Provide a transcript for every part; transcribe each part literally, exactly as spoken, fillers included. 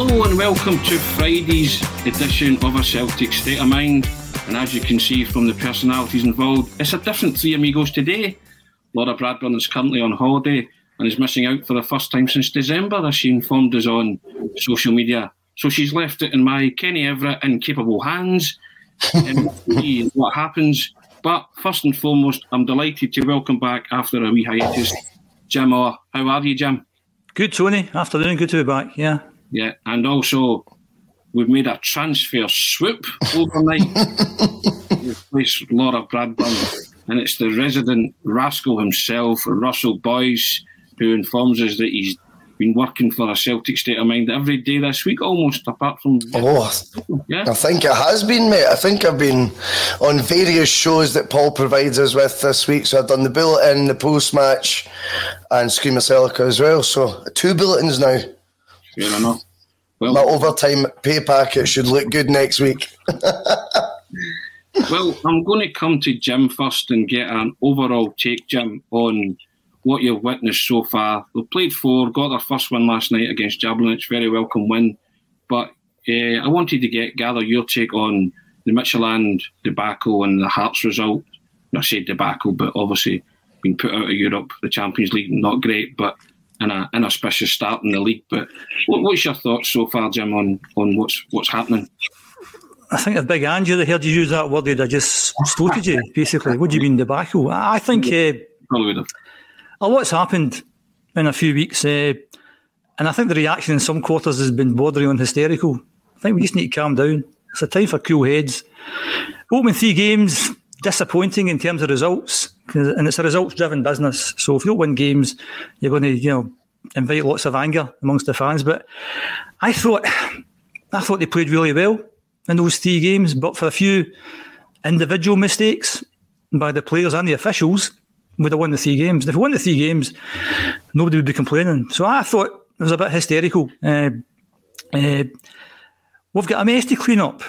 Hello and welcome to Friday's edition of A Celtic State of Mind. And as you can see from the personalities involved, it's a different three amigos today. Laura Bradburn is currently on holiday and is missing out for the first time since December, as she informed us on social media. So she's left it in my Kenny Everett incapable hands. And we'll see what happens. But first and foremost, I'm delighted to welcome back after a wee hiatus, Jim Orr. How are you, Jim? Good, Tony. Afternoon. Good to be back. Yeah. Yeah, and also we've made a transfer swoop overnight. We've placed Laura Bradburn, and it's the resident rascal himself, Russell Boyce, who informs us that he's been working for A Celtic State of Mind every day this week, almost, apart from... Oh, yeah? I think it has been, mate. I think I've been on various shows that Paul provides us with this week. So I've done the bulletin, the post-match, and Screamer Celica as well. So two bulletins now. Fair enough. Well, my overtime pay packet should look good next week. Well, I'm going to come to Jim first and get an overall take, Jim, on what you've witnessed so far. We played four, got our first win last night against Jablonec, very welcome win. But uh, I wanted to get gather your take on the Michelin debacle and the Hearts result. I say debacle, but obviously being put out of Europe, the Champions League, not great, but... and an inauspicious start in the league. But what, what's your thoughts so far, Jim, on, on what's what's happening? I think the big Ange that heard you use that word, I just stoated you, basically. What do you mean, debacle? I think uh, a lot's happened in a few weeks, uh, and I think the reaction in some quarters has been bordering on hysterical. I think we just need to calm down. It's a time for cool heads. Opening three games, disappointing in terms of results, and it's a results-driven business. So if you don't win games, you're going to, you know, invite lots of anger amongst the fans. But I thought, I thought they played really well in those three games, but for a few individual mistakes by the players and the officials, we'd have won the three games. And if we won the three games, nobody would be complaining. So I thought it was a bit hysterical. Uh, uh, we've got a mess to clean up.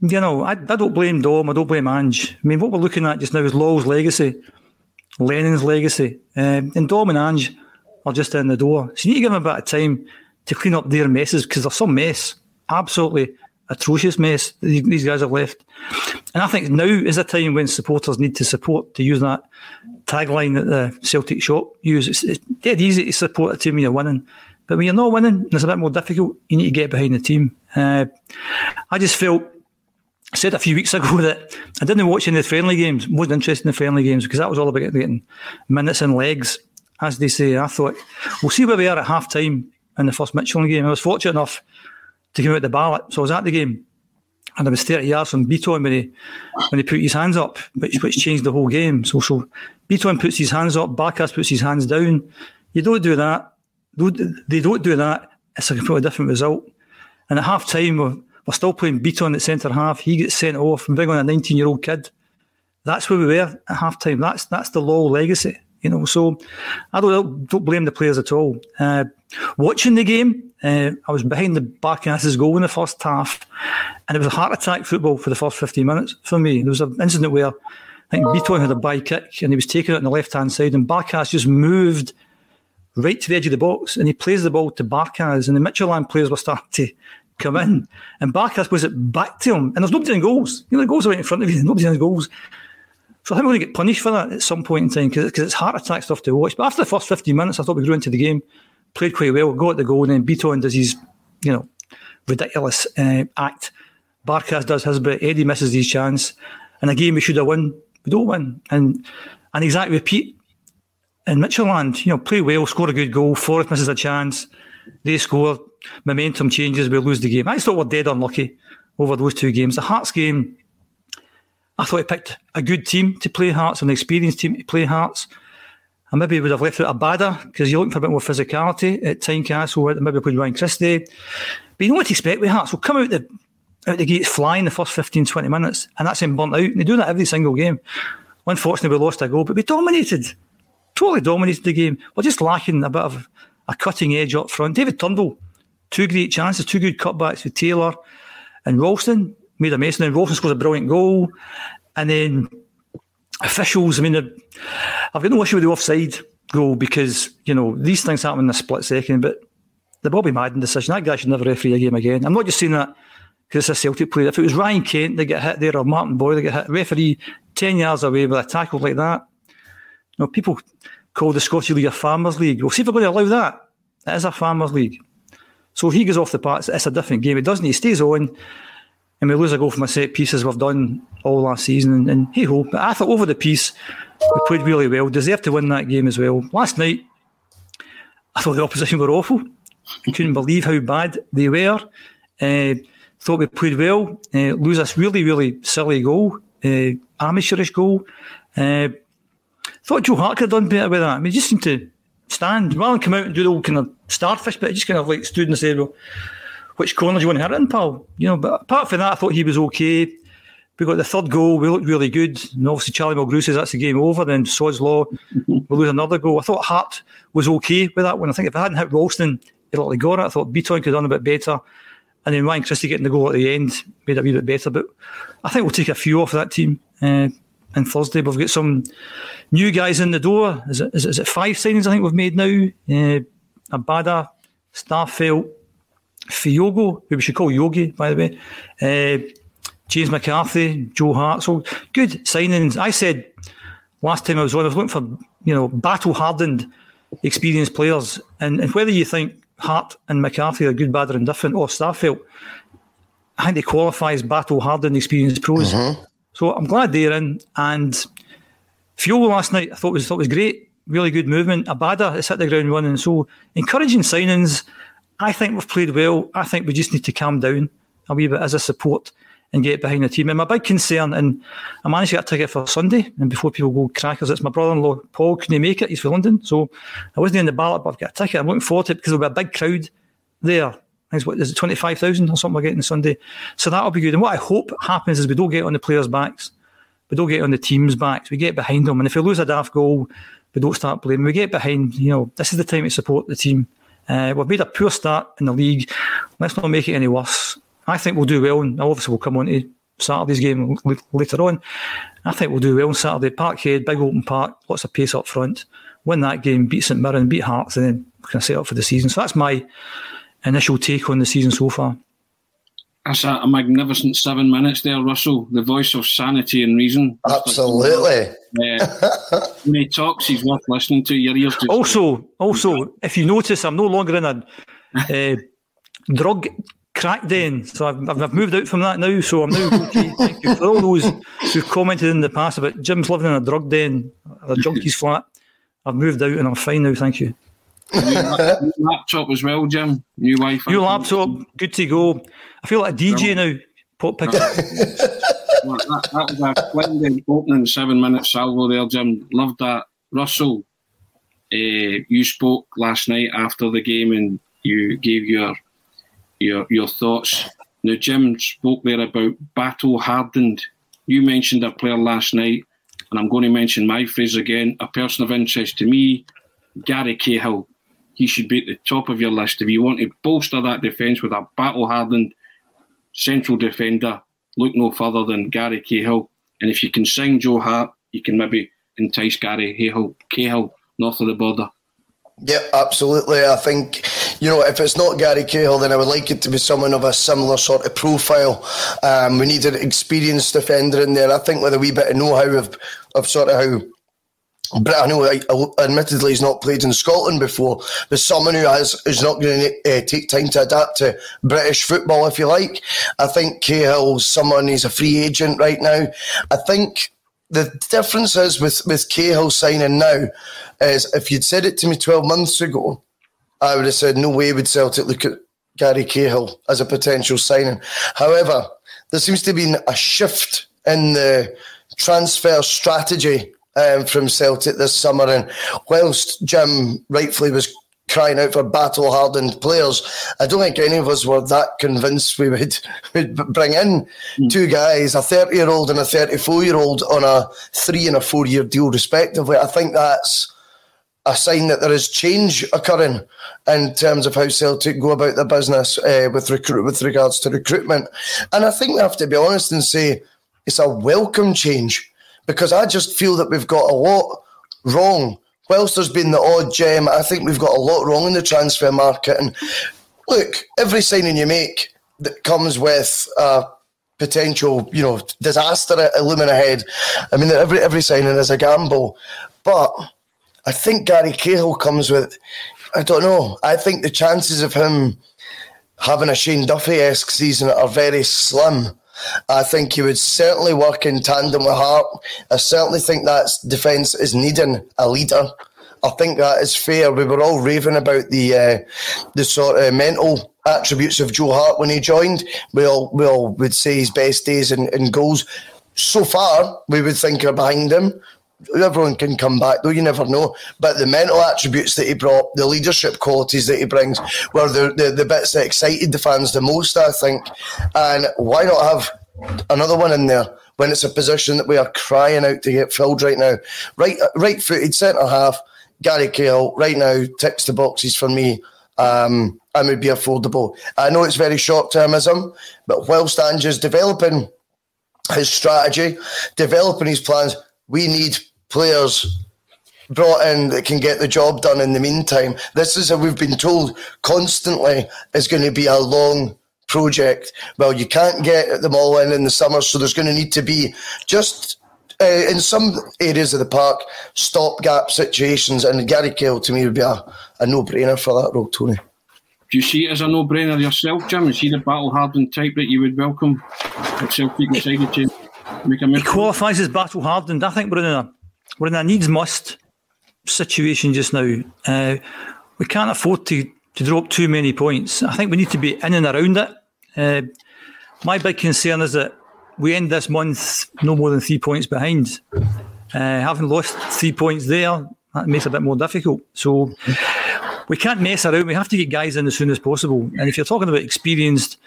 You know, I, I don't blame Dom, I don't blame Ange. I mean, what we're looking at just now is Law's legacy, Lennon's legacy. Um, and Dom and Ange are just in the door. So you need to give them a bit of time to clean up their messes, because there's some mess, absolutely atrocious mess that these guys have left. And I think now is a time when supporters need to support, to use that tagline that the Celtic shop use. It's, it's dead easy to support a team when you're winning. But when you're not winning, it's a bit more difficult. You need to get behind the team. Uh, I just felt... I said a few weeks ago that I didn't watch any of the friendly games, wasn't interested in the friendly games, because that was all about getting minutes and legs, as they say. I thought, we'll see where we are at half-time in the first Michelin game. I was fortunate enough to come out the ballot, so I was at the game, and I was thirty yards from Beaton when he, when he put his hands up, which, which changed the whole game. So, so Beaton puts his hands up, Barkas puts his hands down. You don't do that. They don't do that. It's a completely different result. And at half-time... we're still playing Beaton at centre half. He gets sent off and bring on a nineteen-year-old kid. That's where we were at half time. That's that's the Law legacy, you know. So I don't don't blame the players at all. Uh, watching the game, uh, I was behind the Barkas' goal in the first half, and it was a heart attack football for the first fifteen minutes for me. There was an incident where I think Beaton had a bye kick and he was taking it on the left hand side, and Barkas just moved right to the edge of the box, and he plays the ball to Barkas, and the Michelin players were starting to come in, and Barkas plays it back to him, and there's nobody in goals. You know, the goals are right in front of you, nobody's in goals. So I think we're going to get punished for that at some point in time, because it's heart attack stuff to watch. But after the first fifteen minutes, I thought we grew into the game, played quite well, got the goal, and then Beaton does his, you know, ridiculous uh, act. Barkas does his bit, Eddie misses his chance, and a game we should have won, we don't win. And an exact repeat in Michelin, you know, play well, score a good goal, Forrest misses a chance, they score, momentum changes, we lose the game. I just thought we're dead unlucky over those two games. The Hearts game, I thought it picked a good team to play Hearts, an experienced team to play Hearts. And maybe would have left out Abada, because you're looking for a bit more physicality at Tynecastle. Maybe played Ryan Christie. But you know what to expect with Hearts. We'll come out the out the gate flying the first fifteen, twenty minutes, and that's him burnt out. And they do that every single game. Unfortunately, we lost a goal, but we dominated. Totally dominated the game. We're just lacking a bit of a cutting edge up front. David Turnbull, two great chances, two good cutbacks with Taylor and Ralston, made a mess, and then Ralston scores a brilliant goal. And then officials, I mean, I've got no issue with the offside goal, because, you know, these things happen in a split second, but the Bobby Madden decision, that guy should never referee a game again. I'm not just saying that because it's a Celtic player. If it was Ryan Kent that got hit there, or Martin Boyle that got hit, referee ten yards away with a tackle like that. You know, people call the Scottish League a Farmers League. We'll see if we're going to allow that. It is a Farmers League. So he goes off the parts. It's a different game. It doesn't. He stays on. And we lose a goal from a set piece as we've done all last season. And, and hey-ho. But I thought over the piece, we played really well. Deserved to win that game as well. Last night, I thought the opposition were awful. I couldn't believe how bad they were. Uh, thought we played well. Uh, lose this really, really silly goal. Uh, amateurish goal. Uh, thought Joe Hart could have done better with that. I mean, he just seemed to stand. Rather than come out and do the old kind of starfish bit, he just kind of like stood and said, well, which corner do you want to hit it in, pal? You know, but apart from that, I thought he was okay. We got the third goal. We looked really good. And obviously, Charlie Mulgrew says that's the game over. Then Sod's Law, we lose another goal. I thought Hart was okay with that one. I think if I hadn't hit Ralston, he'd likely got it. I thought Beaton could have done a bit better. And then Ryan Christie getting the goal at the end made it a wee bit better. But I think we'll take a few off that team uh, on Thursday. But we've got some new guys in the door. Is it, is it, is it five signings I think we've made now? Uh, Abada, Starfelt, Kyogo, who we should call Yogi, by the way, uh, James McCarthy, Joe Hart. So good signings. I said last time I was on, I was looking for, you know, battle-hardened, experienced players. And, and whether you think Hart and McCarthy are good, bad, or indifferent, or Starfelt, I think they qualify as battle-hardened, experienced pros. Mm-hmm. So I'm glad they're in. And Kyogo last night, I thought was thought was great. Really good movement. Abada has hit the ground running. So encouraging signings. I think we've played well. I think we just need to calm down a wee bit as a support and get behind the team. And my big concern, and I managed to get a ticket for Sunday, and before people go crackers, it's my brother-in-law, Paul, couldn't make it. He's from London. So I wasn't in the ballot, but I've got a ticket. I'm looking forward to it because there'll be a big crowd there. I think it's, what, is it twenty-five thousand or something we're getting Sunday? So that'll be good. And what I hope happens is we don't get on the players' backs. We don't get on the team's backs. We get behind them. And if we lose a daft goal, we don't start blaming. We get behind. You know, this is the time to support the team. Uh, we've made a poor start in the league. Let's not make it any worse. I think we'll do well, and obviously we'll come on to Saturday's game l- later on. I think we'll do well on Saturday. Parkhead, big open park, lots of pace up front. Win that game, beat St Mirren, beat Hearts, and then we can set up for the season. So that's my initial take on the season so far. That's a magnificent seven minutes there, Russell. The voice of sanity and reason. Absolutely. Uh, when he talks, he's worth listening to. Your ears just also, also, if you notice, I'm no longer in a uh, drug crack den. So I've, I've moved out from that now. So I'm now okay. Thank you for all those who've commented in the past about Jim's living in a drug den, a junkie's flat. I've moved out and I'm fine now. Thank you. New laptop as well, Jim. New wife. New laptop, good to go. I feel like a D J well, now. Pop pick. Well, that, that was a splendid opening seven-minute salvo there, Jim. Loved that. Russell, eh, you spoke last night after the game and you gave your your your thoughts. Now, Jim spoke there about battle-hardened. You mentioned a player last night, and I'm going to mention my phrase again. A person of interest to me, Gary Cahill. He should be at the top of your list. If you want to bolster that defence with a battle-hardened central defender, look no further than Gary Cahill. And if you can sign Joe Hart, you can maybe entice Gary Cahill, Cahill north of the border. Yeah, absolutely. I think, you know, if it's not Gary Cahill, then I would like it to be someone of a similar sort of profile. Um, we need an experienced defender in there. I think with a wee bit of know-how of, of sort of how... But I know, I, I, admittedly, he's not played in Scotland before, but someone who has is not going to uh, take time to adapt to British football, if you like. I think Cahill's someone, he's a free agent right now. I think the difference is with, with Cahill signing now is if you'd said it to me twelve months ago, I would have said, no way would Celtic look at Gary Cahill as a potential signing. However, there seems to be a shift in the transfer strategy Um, from Celtic this summer, and whilst Jim rightfully was crying out for battle-hardened players, I don't think any of us were that convinced we would, would bring in mm. two guys, a thirty-year-old and a thirty-four-year-old on a three- and a four-year deal respectively. I think that's a sign that there is change occurring in terms of how Celtic go about their business uh, with, recruit- with regards to recruitment. And I think we have to be honest and say it's a welcome change, because I just feel that we've got a lot wrong whilst there's been the odd gem, I think we've got a lot wrong in the transfer market. And look, every signing you make that comes with a potential, you know, disaster looming ahead. I mean, every every signing is a gamble. But I think Gary Cahill comes with, I don't know, I think the chances of him having a Shane Duffy-esque season are very slim. I think he would certainly work in tandem with Hart. I certainly think that defence is needing a leader. I think that is fair. We were all raving about the uh, the sort of mental attributes of Joe Hart when he joined. We all, we all would say his best days in, in goals. So far, we would think are behind him. Everyone can come back, though, you never know. But the mental attributes that he brought, the leadership qualities that he brings, were the, the, the bits that excited the fans the most, I think. And why not have another one in there when it's a position that we are crying out to get filled right now? Right, right-footed centre-half, Gary Cahill, right now, ticks the boxes for me. Um, and would be affordable. I know it's very short-termism, but whilst Ange is developing his strategy, developing his plans, we need players brought in that can get the job done in the meantime. This is, what we've been told constantly, is going to be a long project. Well, you can't get them all in in the summer, so there's going to need to be just, uh, in some areas of the park, stopgap situations. And Gary Cahill, to me, would be a, a no-brainer for that role, Tony. Do you see it as a no-brainer yourself, Jim? And see the battle-hardened type that you would welcome at Celtic inside the team? He qualifies as battle hardened. I think we're in a we're in a needs must situation just now. Uh, we can't afford to to drop too many points. I think we need to be in and around it. Uh, my big concern is that we end this month no more than three points behind. Uh, having lost three points there, that makes it a bit more difficult. So we can't mess around. We have to get guys in as soon as possible. And if you're talking about experienced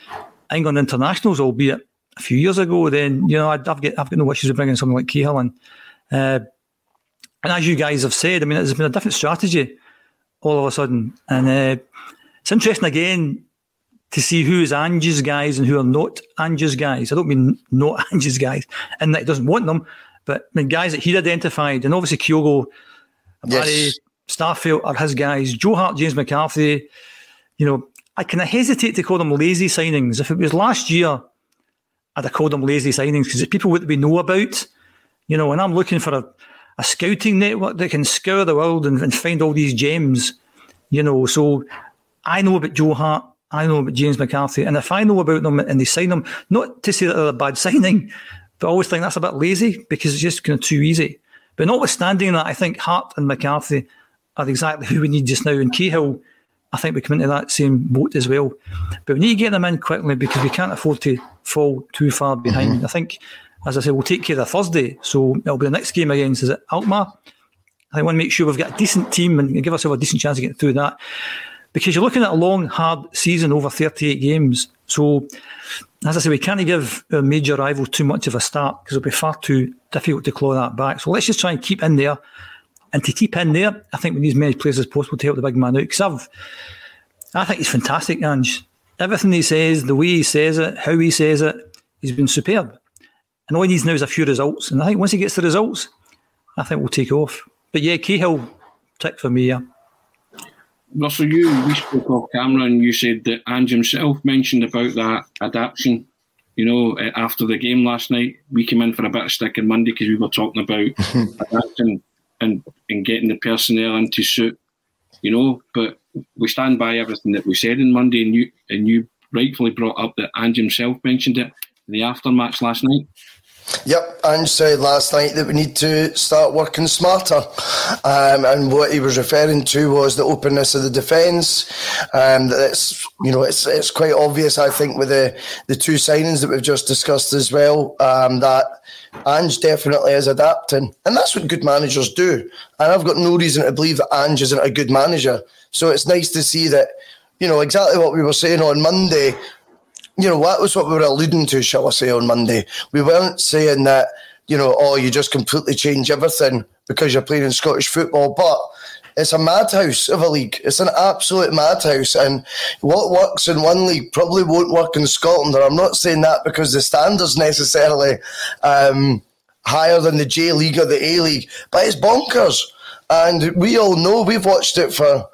England internationals, albeit a few years ago, then, you know, I've got, I've got no issues with bringing someone like Cahill in. Uh, and as you guys have said, I mean, there's been a different strategy all of a sudden. And uh, it's interesting, again, to see who is Ange's guys and who are not Ange's guys. I don't mean not Ange's guys, and that he doesn't want them, but I mean, guys that he'd identified. And obviously Kyogo, Barry, yes, Starfelt are his guys. Joe Hart, James McCarthy, you know, I kind of hesitate to call them lazy signings. If it was last year, I'd have called them lazy signings because it's people that we know about, you know, and I'm looking for a, a scouting network that can scour the world and, and find all these gems, you know. So I know about Joe Hart, I know about James McCarthy, and if I know about them and they sign them, not to say that they're a bad signing, but I always think that's a bit lazy because it's just kind of too easy. But notwithstanding that, I think Hart and McCarthy are exactly who we need just now, and Cahill, I think we come into that same boat as well. But we need to get them in quickly because we can't afford to fall too far behind. Mm-hmm. I think, as I said, we'll take care of Thursday. So it'll be the next game against, is it Alkmaar? I want to make sure we've got a decent team and give ourselves a decent chance of getting through that. Because you're looking at a long, hard season over thirty-eight games. So, as I say, we can't give a major rival too much of a start because it'll be far too difficult to claw that back. So let's just try and keep in there. And to keep in there, I think we need as many players as possible to help the big man out. Because I've, I think he's fantastic, Ange. Everything he says, the way he says it, how he says it, he's been superb. And all he needs now is a few results. And I think once he gets the results, I think we'll take off. But yeah, Cahill, tick for me, yeah. Russell, you, we spoke off camera and you said that Ange himself mentioned about that adaptation. You know, after the game last night, we came in for a bit of stick on Monday because we were talking about adaptation. And, and getting the personnel into suit, you know, but we stand by everything that we said on Monday, and you and you rightfully brought up that Ange himself mentioned it in the aftermatch last night. Yep, Ange said last night that we need to start working smarter, um, and what he was referring to was the openness of the defence. Um, that's, you know, it's it's quite obvious, I think, with the the two signings that we've just discussed as well, um, that Ange definitely is adapting, and that's what good managers do. And I've got no reason to believe that Ange isn't a good manager. So it's nice to see that, you know, exactly what we were saying on Monday. You know, that was what we were alluding to, shall I say, on Monday. We weren't saying that, you know, oh, you just completely change everything because you're playing in Scottish football, but it's a madhouse of a league. It's an absolute madhouse, and what works in one league probably won't work in Scotland, and I'm not saying that because the standard's necessarily um, higher than the J League or the A League, but it's bonkers. And we all know, we've watched it for,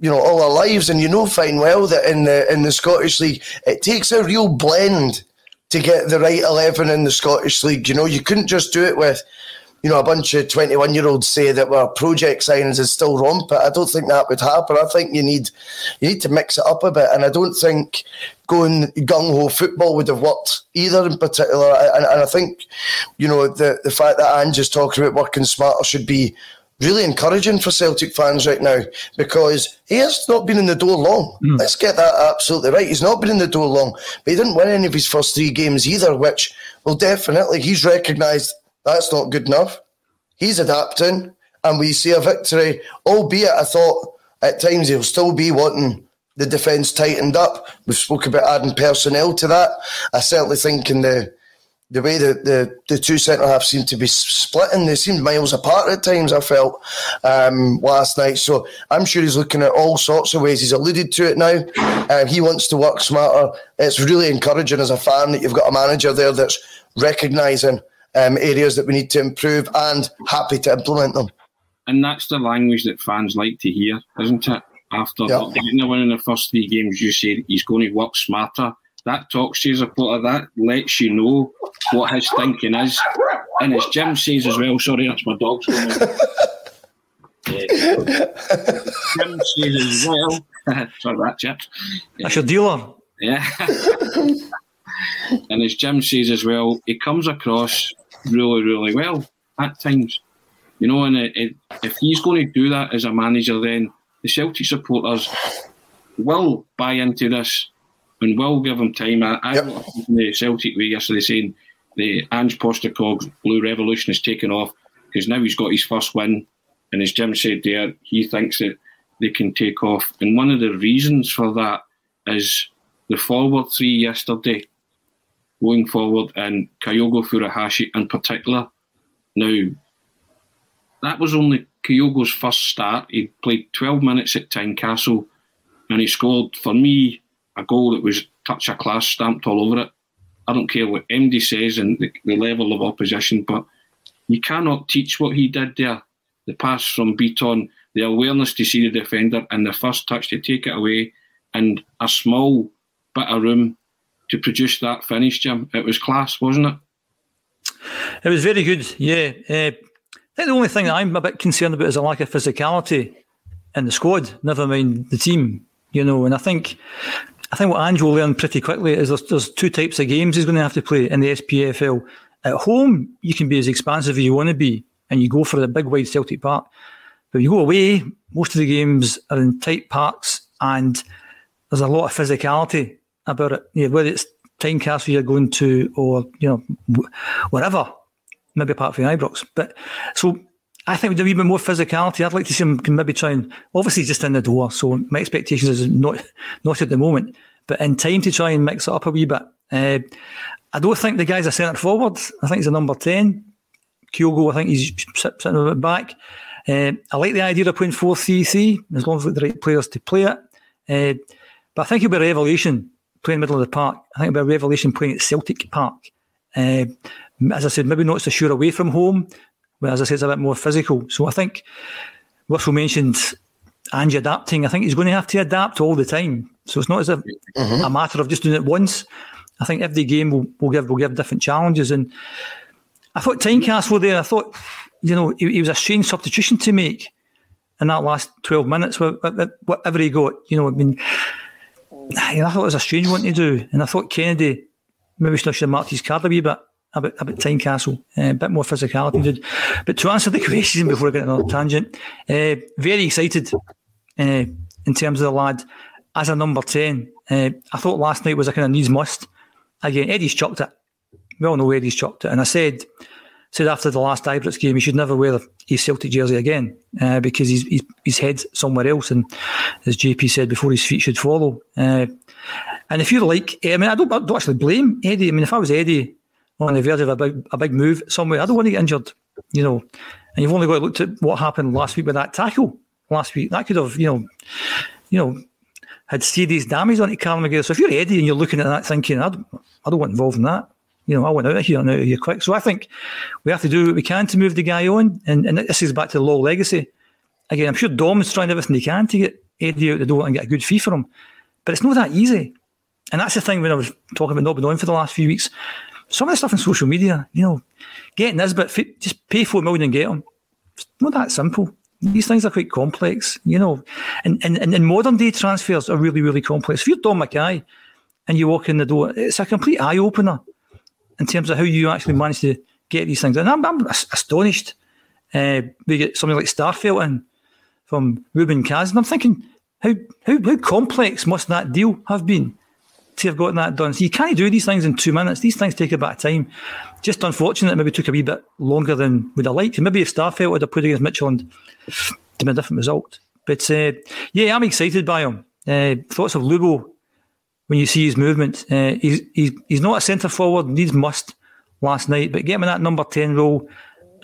you know, all our lives, and you know fine well that in the in the Scottish League, it takes a real blend to get the right eleven in the Scottish League. You know, you couldn't just do it with, you know, a bunch of twenty-one-year-olds say that were project signings and still romp it. I don't think that would happen. I think you need you need to mix it up a bit, and I don't think going gung-ho football would have worked either in particular. And, and I think, you know, the, the fact that Ange is talking about working smarter should be really encouraging for Celtic fans right now, because he has not been in the door long. Mm. Let's get that absolutely right. He's not been in the door long, but he didn't win any of his first three games either, which, well, definitely he's recognised that's not good enough. He's adapting, and we see a victory, albeit I thought at times he'll still be wanting the defence tightened up. We've spoken about adding personnel to that. I certainly think in the the way that the, the two centre-halves seem to be splitting, they seemed miles apart at times, I felt, um, last night. So I'm sure he's looking at all sorts of ways. He's alluded to it now. Uh, he wants to work smarter. It's really encouraging as a fan that you've got a manager there that's recognising um, areas that we need to improve and happy to implement them. And that's the language that fans like to hear, isn't it? After yep. winning the first three games, you said he's going to work smarter. That talks to you as a player. That lets you know what his thinking is. And as Jim says as well, sorry, that's my dog's going on. Yeah. Jim says as well. Sorry about that, Chip. That's your dealer. Yeah. And as Jim says as well, he comes across really, really well at times. You know, and it, it, if he's going to do that as a manager, then the Celtic supporters will buy into this and will give him time. I, I yep. was in the Celtic way yesterday saying the Ange Postecoglou revolution has taken off because now he's got his first win, and as Jim said there, he thinks that they can take off. And one of the reasons for that is the forward three yesterday, going forward, and Kyogo Furuhashi in particular. Now, that was only Kyogo's first start. He played twelve minutes at Tynecastle, and he scored, for me, a goal that was touch of class stamped all over it. I don't care what M D says and the, the level of opposition, but you cannot teach what he did there. The pass from Beaton, the awareness to see the defender, and the first touch to take it away, and a small bit of room to produce that finish, Jim. It was class, wasn't it? It was very good, yeah. Uh, I think the only thing that I'm a bit concerned about is a lack of physicality in the squad, never mind the team, you know, and I think... I think what Ange will learn pretty quickly is there's, there's two types of games he's going to have to play in the S P F L. At home, you can be as expansive as you want to be, and you go for the big, wide Celtic Park. But when you go away, most of the games are in tight parks, and there's a lot of physicality about it. Yeah, whether it's Tynecastle you're going to, or you know, wherever, maybe apart from Ibrox. But so I think we do a wee bit more physicality. I'd like to see him maybe try and, obviously just in the door, so my expectations is not not at the moment, but in time to try and mix it up a wee bit. Uh, I don't think the guy's a centre forward. I think he's a number ten. Kyogo, I think he's sitting a bit back. Uh, I like the idea of playing four three three, as long as we've got the right players to play it. Uh, but I think it'll be a revelation playing middle of the park. I think it'll be a revelation playing at Celtic Park. Uh, as I said, maybe not so sure away from home. Well, as I said, it's a bit more physical. So I think Russell mentioned Ange adapting. I think he's going to have to adapt all the time. So it's not as if mm-hmm. a matter of just doing it once. I think every game will will give will give different challenges. And I thought Tynecastle there, I thought, you know, it, it was a strange substitution to make in that last twelve minutes, whatever he got. You know, I mean, I thought it was a strange one to do. And I thought Kennedy maybe should have marked his card a wee bit. About, about Tynecastle, uh, a bit more physicality, dude. But to answer the question before I get another tangent, uh, very excited uh, in terms of the lad as a number ten. Uh, I thought last night was a kind of needs must. Again, Eddie's chucked it. We all know Eddie's chucked it. And I said said after the last Ibrox game, he should never wear his Celtic jersey again uh, because he's, he's, his head's somewhere else. And as J P said before, his feet should follow. Uh, and if you like, I mean, I don't, I don't actually blame Eddie. I mean, if I was Eddie, on the verge of a big, a big move somewhere, I don't want to get injured, you know. And you've only got to look at what happened last week with that tackle last week. That could have, you know, you know, had serious damage on it, Callum McGregor. So if you're Eddie and you're looking at that thinking, I don't, I don't want involved in that, you know, I want out of here and out of here quick. So I think we have to do what we can to move the guy on. And, and this is back to the Law legacy. again, I'm sure Dom is trying everything they can to get Eddie out the door and get a good fee for him. But it's not that easy. And that's the thing when I was talking about not being on for the last few weeks. Some of the stuff on social media, you know, getting this, but just pay four million and get them. It's not that simple. These things are quite complex, you know. And, and, and modern day transfers are really, really complex. If you're Dom Mackay and you walk in the door, it's a complete eye-opener in terms of how you actually manage to get these things. And I'm, I'm astonished uh, we get something like Starfelt in from Ruben Kaz. And I'm thinking, how, how, how complex must that deal have been to have gotten that done? So you can't do these things in two minutes. These things take a bit of time. Just unfortunate it maybe took a wee bit longer than would have liked. And maybe if Starfelt would have put against Mitchell, and it'd have been a different result. But uh, yeah, I'm excited by him. Uh, thoughts of Lubo when you see his movement. Uh, he's, he's, he's not a centre-forward, needs must last night, but get him in that number ten role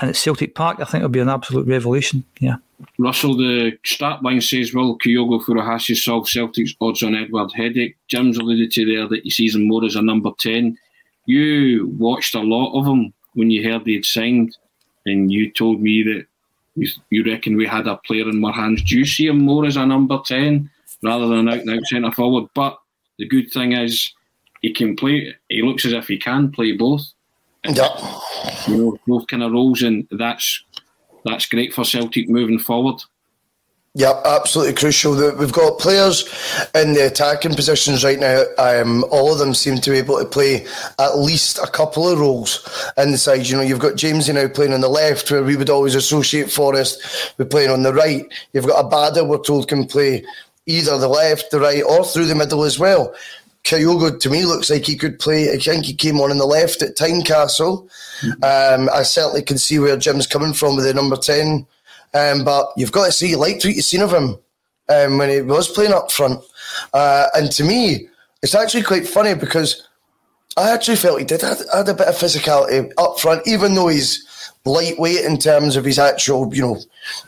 and at Celtic Park, I think it'll be an absolute revolution. Yeah. Russell, the start line says, will Kyogo Furuhashi solve Celtic's Odsonne Edouard headache? Jim's alluded to there that he sees him more as a number ten. You watched a lot of him when you heard he'd signed, and you told me that you, you reckon we had a player in our hands. Do you see him more as a number ten rather than an out-and-out centre-forward? But the good thing is he can play, he looks as if he can play both. Yep. You know, both kind of roles, and that's that's great for Celtic moving forward. Yep, absolutely crucial. We've got players in the attacking positions right now. Um, all of them seem to be able to play at least a couple of roles inside. You know, you've got Jamesy now playing on the left, where we would always associate Forrest with playing on the right. You've got Abada, we're told, can play either the left, the right, or through the middle as well. Kyogo, to me, looks like he could play. I think he came on in the left at Tynecastle. Mm-hmm. um, I certainly can see where Jim's coming from with the number ten, um, but you've got to see, you liked what you've seen of him um, when he was playing up front, uh, and to me, it's actually quite funny because I actually felt he did have, had a bit of physicality up front, even though he's lightweight in terms of his actual, you know,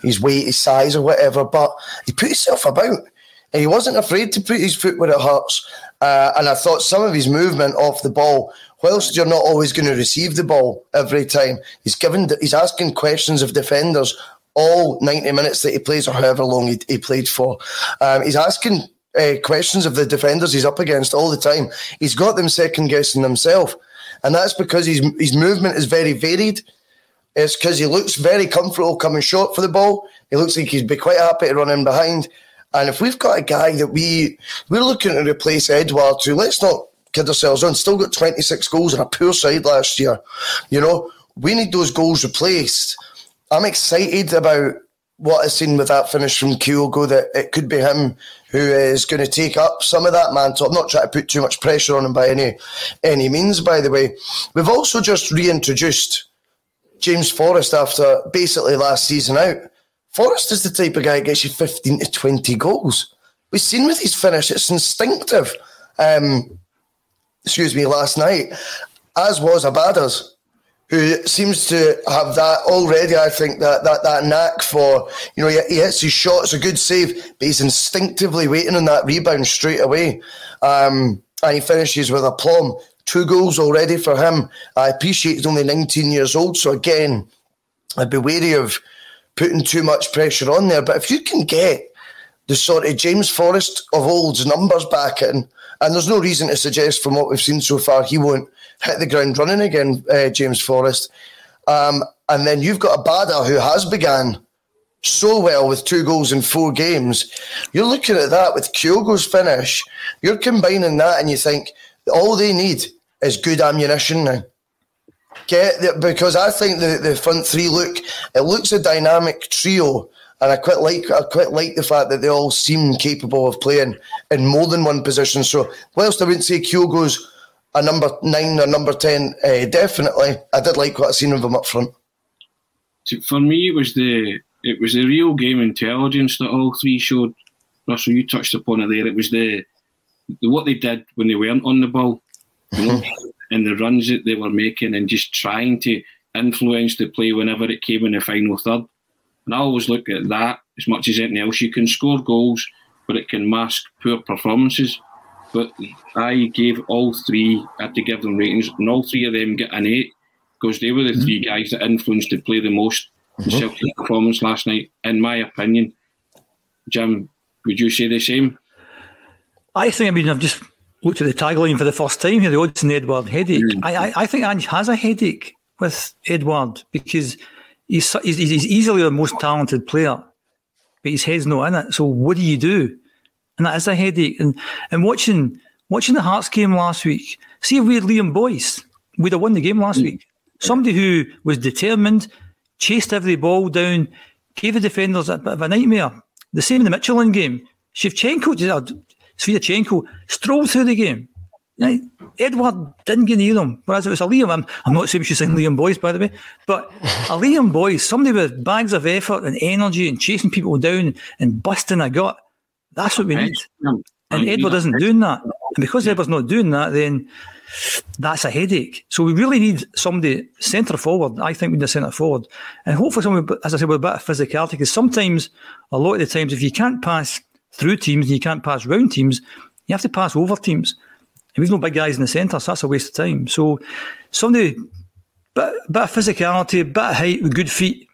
his weight, his size or whatever, but he put himself about. He wasn't afraid to put his foot where it hurts. Uh, and I thought some of his movement off the ball, whilst you're not always going to receive the ball every time, he's given, he's asking questions of defenders all ninety minutes that he plays, or however long he, he played for. Um, he's asking uh, questions of the defenders he's up against all the time. He's got them second-guessing themselves. And that's because his, his movement is very varied. It's because he looks very comfortable coming short for the ball. He looks like he'd be quite happy to run in behind. And if we've got a guy that we, we're looking to replace Edouard to, let's not kid ourselves on, still got twenty-six goals on a poor side last year. You know, we need those goals replaced. I'm excited about what I've seen with that finish from Kyogo, that it could be him who is going to take up some of that mantle. I'm not trying to put too much pressure on him by any, any means, by the way. We've also just reintroduced James Forrest after basically last season out. Forrest is the type of guy that gets you fifteen to twenty goals. We've seen with his finish, it's instinctive. Um, excuse me, last night, as was Abada's, who seems to have that already, I think, that that that knack for, you know, he, he hits his shot, it's a good save, but he's instinctively waiting on that rebound straight away. Um, and he finishes with aplomb. Two goals already for him. I appreciate he's only nineteen years old, so again, I'd be wary of putting too much pressure on there. But if you can get the sort of James Forrest of old's numbers back in, and there's no reason to suggest from what we've seen so far he won't hit the ground running again, uh, James Forrest. Um, and then you've got Abada, who has begun so well with two goals in four games. You're looking at that with Kyogo's finish. You're combining that and you think all they need is good ammunition now. Get the, because I think the, the front three look, it looks a dynamic trio, and I quite like I quite like the fact that they all seem capable of playing in more than one position. So whilst I wouldn't say Kyogo's a number nine or number ten, uh, definitely I did like what I seen of him up front. For me, it was the it was the real game intelligence that all three showed. Russell, you touched upon it there. It was the, the what they did when they weren't on the ball. You know? And the runs that they were making and just trying to influence the play whenever it came in the final third. And I always look at that as much as anything else. You can score goals, but it can mask poor performances. But I gave all three, I had to give them ratings, and all three of them get an eight because they were the mm-hmm. three guys that influenced the play the most mm-hmm. Celtic's performance last night, in my opinion. Jim, would you say the same? I think, I mean, I've just looked at the tagline for the first time here, the Odsonne Edouard headache. Mm. I, I I think Ange has a headache with Edouard because he's, he's, he's easily the most talented player, but his head's not in it. So what do you do? And that is a headache. And and watching watching the Hearts game last week, see if we had Liam Boyce, we'd have won the game last mm. week. Somebody who was determined, chased every ball down, gave the defenders a bit of a nightmare. The same in the Michelin game. Shevchenko, Sviatchenko, strolled through the game. Right? Edouard didn't get near him, whereas it was a Liam. I'm, I'm not saying we should sing Liam Boyce, by the way, but a Liam Boyce, somebody with bags of effort and energy and chasing people down and busting a gut, that's what we need. And Edouard isn't doing that. And because Edouard's not doing that, then that's a headache. So we really need somebody centre forward. I think we need a centre forward. And hopefully somebody, as I said, with a bit of physicality, because sometimes, a lot of the times, if you can't pass through teams and you can't pass round teams, you have to pass over teams. And we've no big guys in the centre, so that's a waste of time. So somebody, bit, bit of physicality, bit of height, with good feet,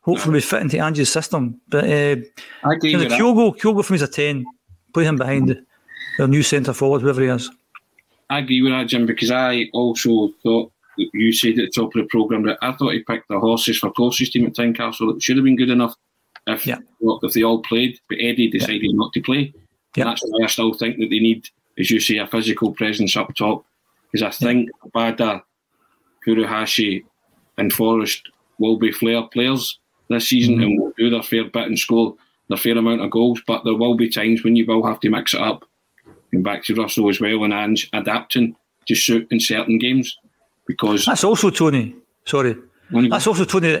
hopefully we fit into Ange's system. But uh, I you know, Kyogo, Kyogo for me is a ten. Play him behind the, their new centre forward, whoever he is. I agree with that, Jim, because I also thought, you said at the top of the programme, that I thought he picked the horses for Corsi's team at Tynecastle. It should have been good enough if, yeah. if they all played, but Eddie decided yeah. not to play. Yeah. And that's why I still think that they need, as you say, a physical presence up top, because I think yeah. Abada, Furuhashi and Forrest will be flair players this season mm-hmm. and will do their fair bit and score their fair amount of goals, but there will be times when you will have to mix it up. And back to Russell as well and Ange adapting to suit in certain games, because that's also Tony. Sorry, that's also Tony.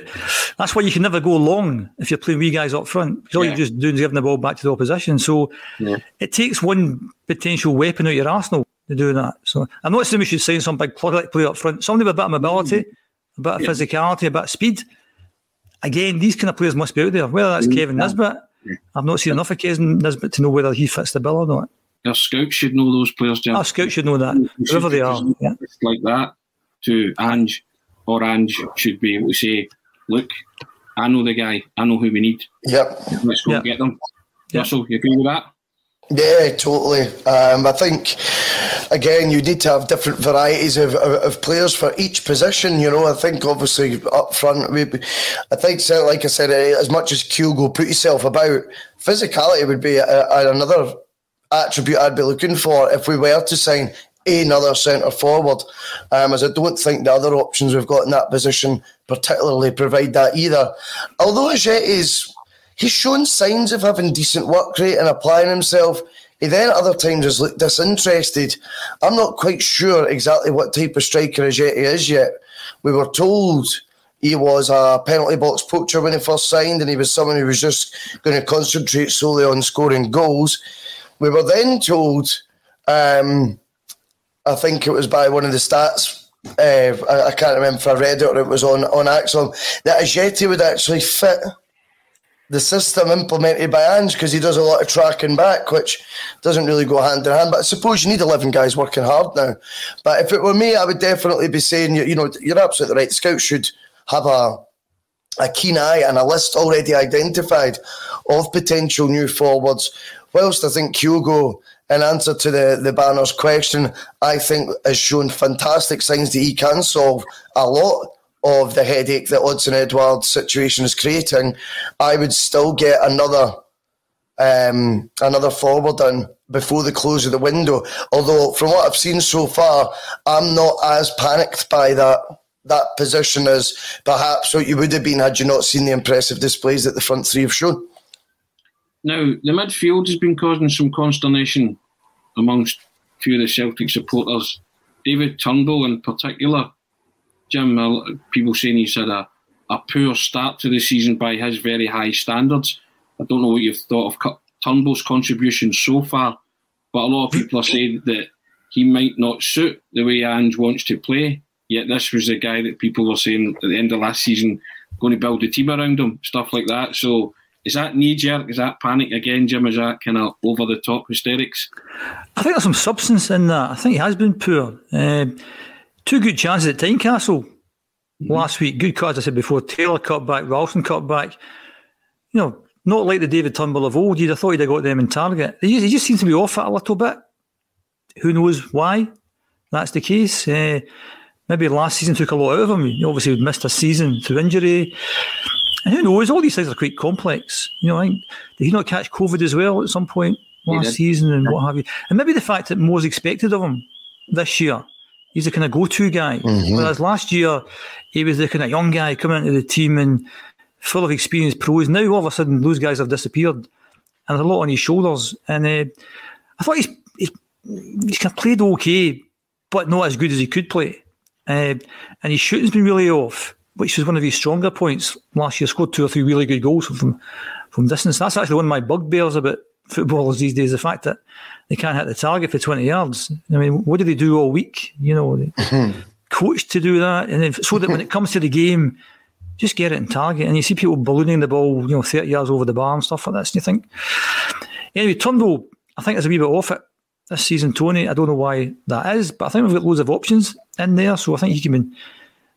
That's why you can never go long if you're playing wee guys up front. Because all yeah. you're just doing is giving the ball back to the opposition. So yeah. it takes one potential weapon out of your arsenal to do that. So I'm not saying we should sign some big product player up front. Somebody with a bit of mobility, mm-hmm. a bit of yeah. physicality, a bit of speed. Again, these kind of players must be out there. Whether that's mm-hmm. Kevin Nisbet, yeah. I've not seen enough of Kevin Nisbet to know whether he fits the bill or not. Their scouts should know those players, Jim. Our scouts should know that, wherever they are. Yeah. Like that, to Ange, or Ange should be able to say, look, I know the guy, I know who we need. Yep. Let's go yep. and get them. Yep. Russell, you agree with that? Yeah, totally. Um, I think, again, you need to have different varieties of, of, of players for each position. You know, I think obviously up front, we, I think, like I said, as much as Kyogo put himself about, physicality would be a, a, another attribute I'd be looking for if we were to sign another centre forward, um, as I don't think the other options we've got in that position particularly provide that either. Although Ajetti's, he's shown signs of having decent work rate and applying himself, he then at other times has looked disinterested. I'm not quite sure exactly what type of striker Ajetti is yet. We were told he was a penalty box poacher when he first signed, and he was someone who was just going to concentrate solely on scoring goals. We were then told, um, I think it was by one of the stats, uh, I, I can't remember if I read it or it was on, on Axel, that Ajetti would actually fit the system implemented by Ange because he does a lot of tracking back, which doesn't really go hand in hand. But I suppose you need eleven guys working hard now. But if it were me, I would definitely be saying, you, you know, you're absolutely right. Scouts should have a, a keen eye and a list already identified of potential new forwards. Whilst I think Kyogo, in answer to the, the banner's question, I think has shown fantastic signs that he can solve a lot of the headache that Odsonne Edouard situation is creating, I would still get another um, another forward in before the close of the window. Although, from what I've seen so far, I'm not as panicked by that that position as perhaps what you would have been had you not seen the impressive displays that the front three have shown. Now, the midfield has been causing some consternation amongst a few of the Celtic supporters. David Turnbull in particular. Jim, people saying he's had a, a poor start to the season by his very high standards. I don't know what you've thought of Turnbull's contribution so far, but a lot of people are saying that he might not suit the way Ange wants to play, yet this was the guy that people were saying at the end of last season, going to build a team around him, stuff like that. So, is that knee-jerk? Is that panic again, Jim? Is that kind of over-the-top hysterics? I think there's some substance in that. I think he has been poor. Uh, two good chances at Tynecastle. Mm-hmm. Last week, good cause, I said before, Taylor cut back, Ralston cut back. You know, not like the David Turnbull of old. You'd have thought he'd have got them in target. They just, they just seem to be off it a little bit. Who knows why that's the case? Uh, maybe last season took a lot out of him. He obviously missed a season through injury. And who knows? All these things are quite complex. You know, I think, did he not catch COVID as well at some point last season and what have you? And maybe the fact that more is expected of him this year. He's the kind of go-to guy. Mm-hmm. Whereas last year, he was the kind of young guy coming into the team and full of experienced pros. Now, all of a sudden, those guys have disappeared. And there's a lot on his shoulders. And uh, I thought he's, he's, he's kind of played okay, but not as good as he could play. Uh, and his shooting's been really off, which was one of his stronger points last year. Scored two or three really good goals from from distance. That's actually one of my bugbears about footballers these days, the fact that they can't hit the target for twenty yards. I mean, what do they do all week? You know, they coach to do that, and then so that when it comes to the game, just get it in target. And you see people ballooning the ball, you know, thirty yards over the bar and stuff like that. And you think, anyway, Turnbull, I think, is a wee bit off it this season, Tony. I don't know why that is, but I think we've got loads of options in there, so I think he can be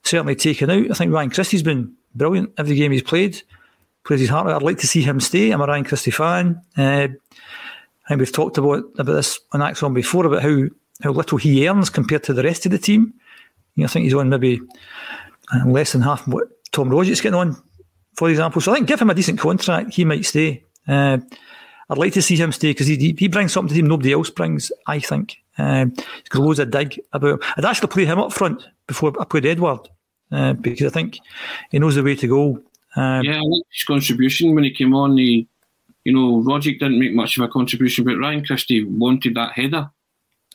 certainly taken out. I think Ryan Christie's been brilliant every game he's played. Plays his heart out. I'd like to see him stay. I'm a Ryan Christie fan. Uh, and we've talked about about this on Axon before about how, how little he earns compared to the rest of the team. You know, I think he's on maybe less than half what Tom Rogic's getting on, for example. So I think give him a decent contract, he might stay. Uh, I'd like to see him stay because he he brings something to the team nobody else brings, I think. Uh, he's got loads of dig about him. I'd actually play him up front before I played Edouard uh, because I think he knows the way to go. Um, yeah, I like his contribution when he came on. He, you know, Rogic didn't make much of a contribution, but Ryan Christie wanted that header.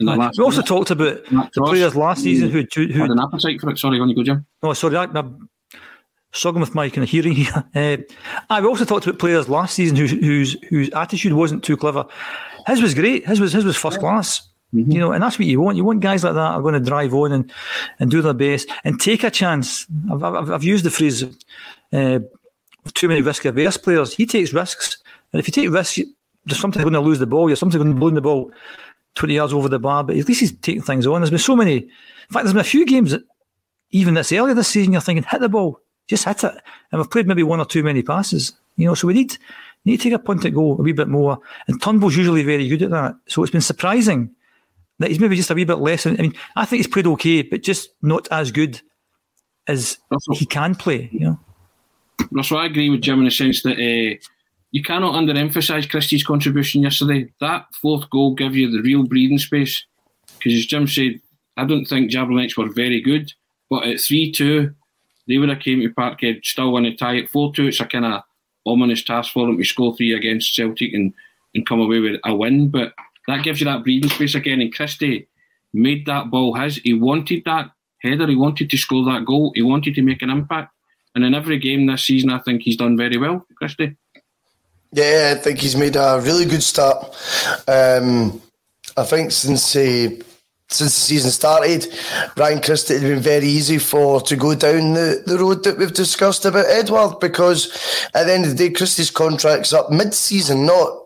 In the last we also minute. talked about the players last season who, who had an appetite for it. Sorry, on you go, Jim. No, sorry, I, I'm struggling with my kind of hearing here. Uh, I we also talked about players last season who, whose whose attitude wasn't too clever. His was great. His was his was first yeah. class. Mm-hmm. You know, and that's what you want. You want guys like that are going to drive on and, and do their best and take a chance. I've I've, I've used the phrase. Uh, too many risk-averse players. He takes risks, and if you take risks, you're sometimes going to lose the ball. You're sometimes going to blow the ball twenty yards over the bar. But at least he's taking things on. There's been so many. In fact, there's been a few games that even this early this season, you're thinking, hit the ball, just hit it. And we've played maybe one or two many passes. You know, so we need need to take a punt at goal a wee bit more. And Turnbull's usually very good at that. So it's been surprising that he's maybe just a wee bit less. I mean, I think he's played okay, but just not as good as he can play. You know. Russell, I agree with Jim in the sense that uh, you cannot underemphasise Christie's contribution yesterday. That fourth goal gave you the real breathing space because, as Jim said, I don't think Jablonec were very good, but at three two, they would have came to Parkhead still in a tie. At four two, it's a kind of ominous task for them to score three against Celtic and, and come away with a win, but that gives you that breathing space again, and Christie made that ball his. He wanted that header, he wanted to score that goal, he wanted to make an impact. And in every game this season, I think he's done very well, Christie. Yeah, I think he's made a really good start. Um, I think since he, since the season started, Ryan Christie, it had been very easy for to go down the, the road that we've discussed about Edouard, because at the end of the day, Christie's contract's up mid-season, not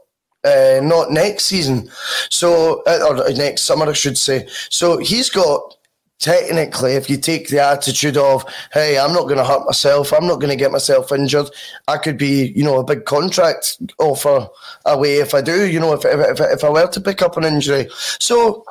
uh, not next season. So or next summer, I should say. So he's got... Technically, if you take the attitude of, hey, I'm not going to hurt myself, I'm not going to get myself injured, I could be, you know, a big contract offer away if I do, you know, if, if, if I were to pick up an injury. So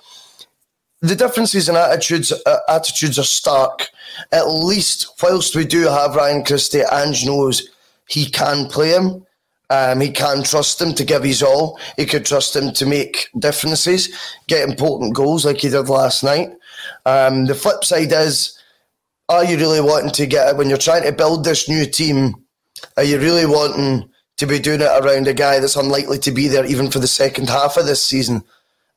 the differences in attitudes uh, attitudes are stark. At least whilst we do have Ryan Christie, Ange knows he can play him. Um, he can trust him to give his all. He could trust him to make differences, get important goals like he did last night. Um, the flip side is, are you really wanting to get it when you're trying to build this new team? Are you really wanting to be doing it around a guy that's unlikely to be there even for the second half of this season?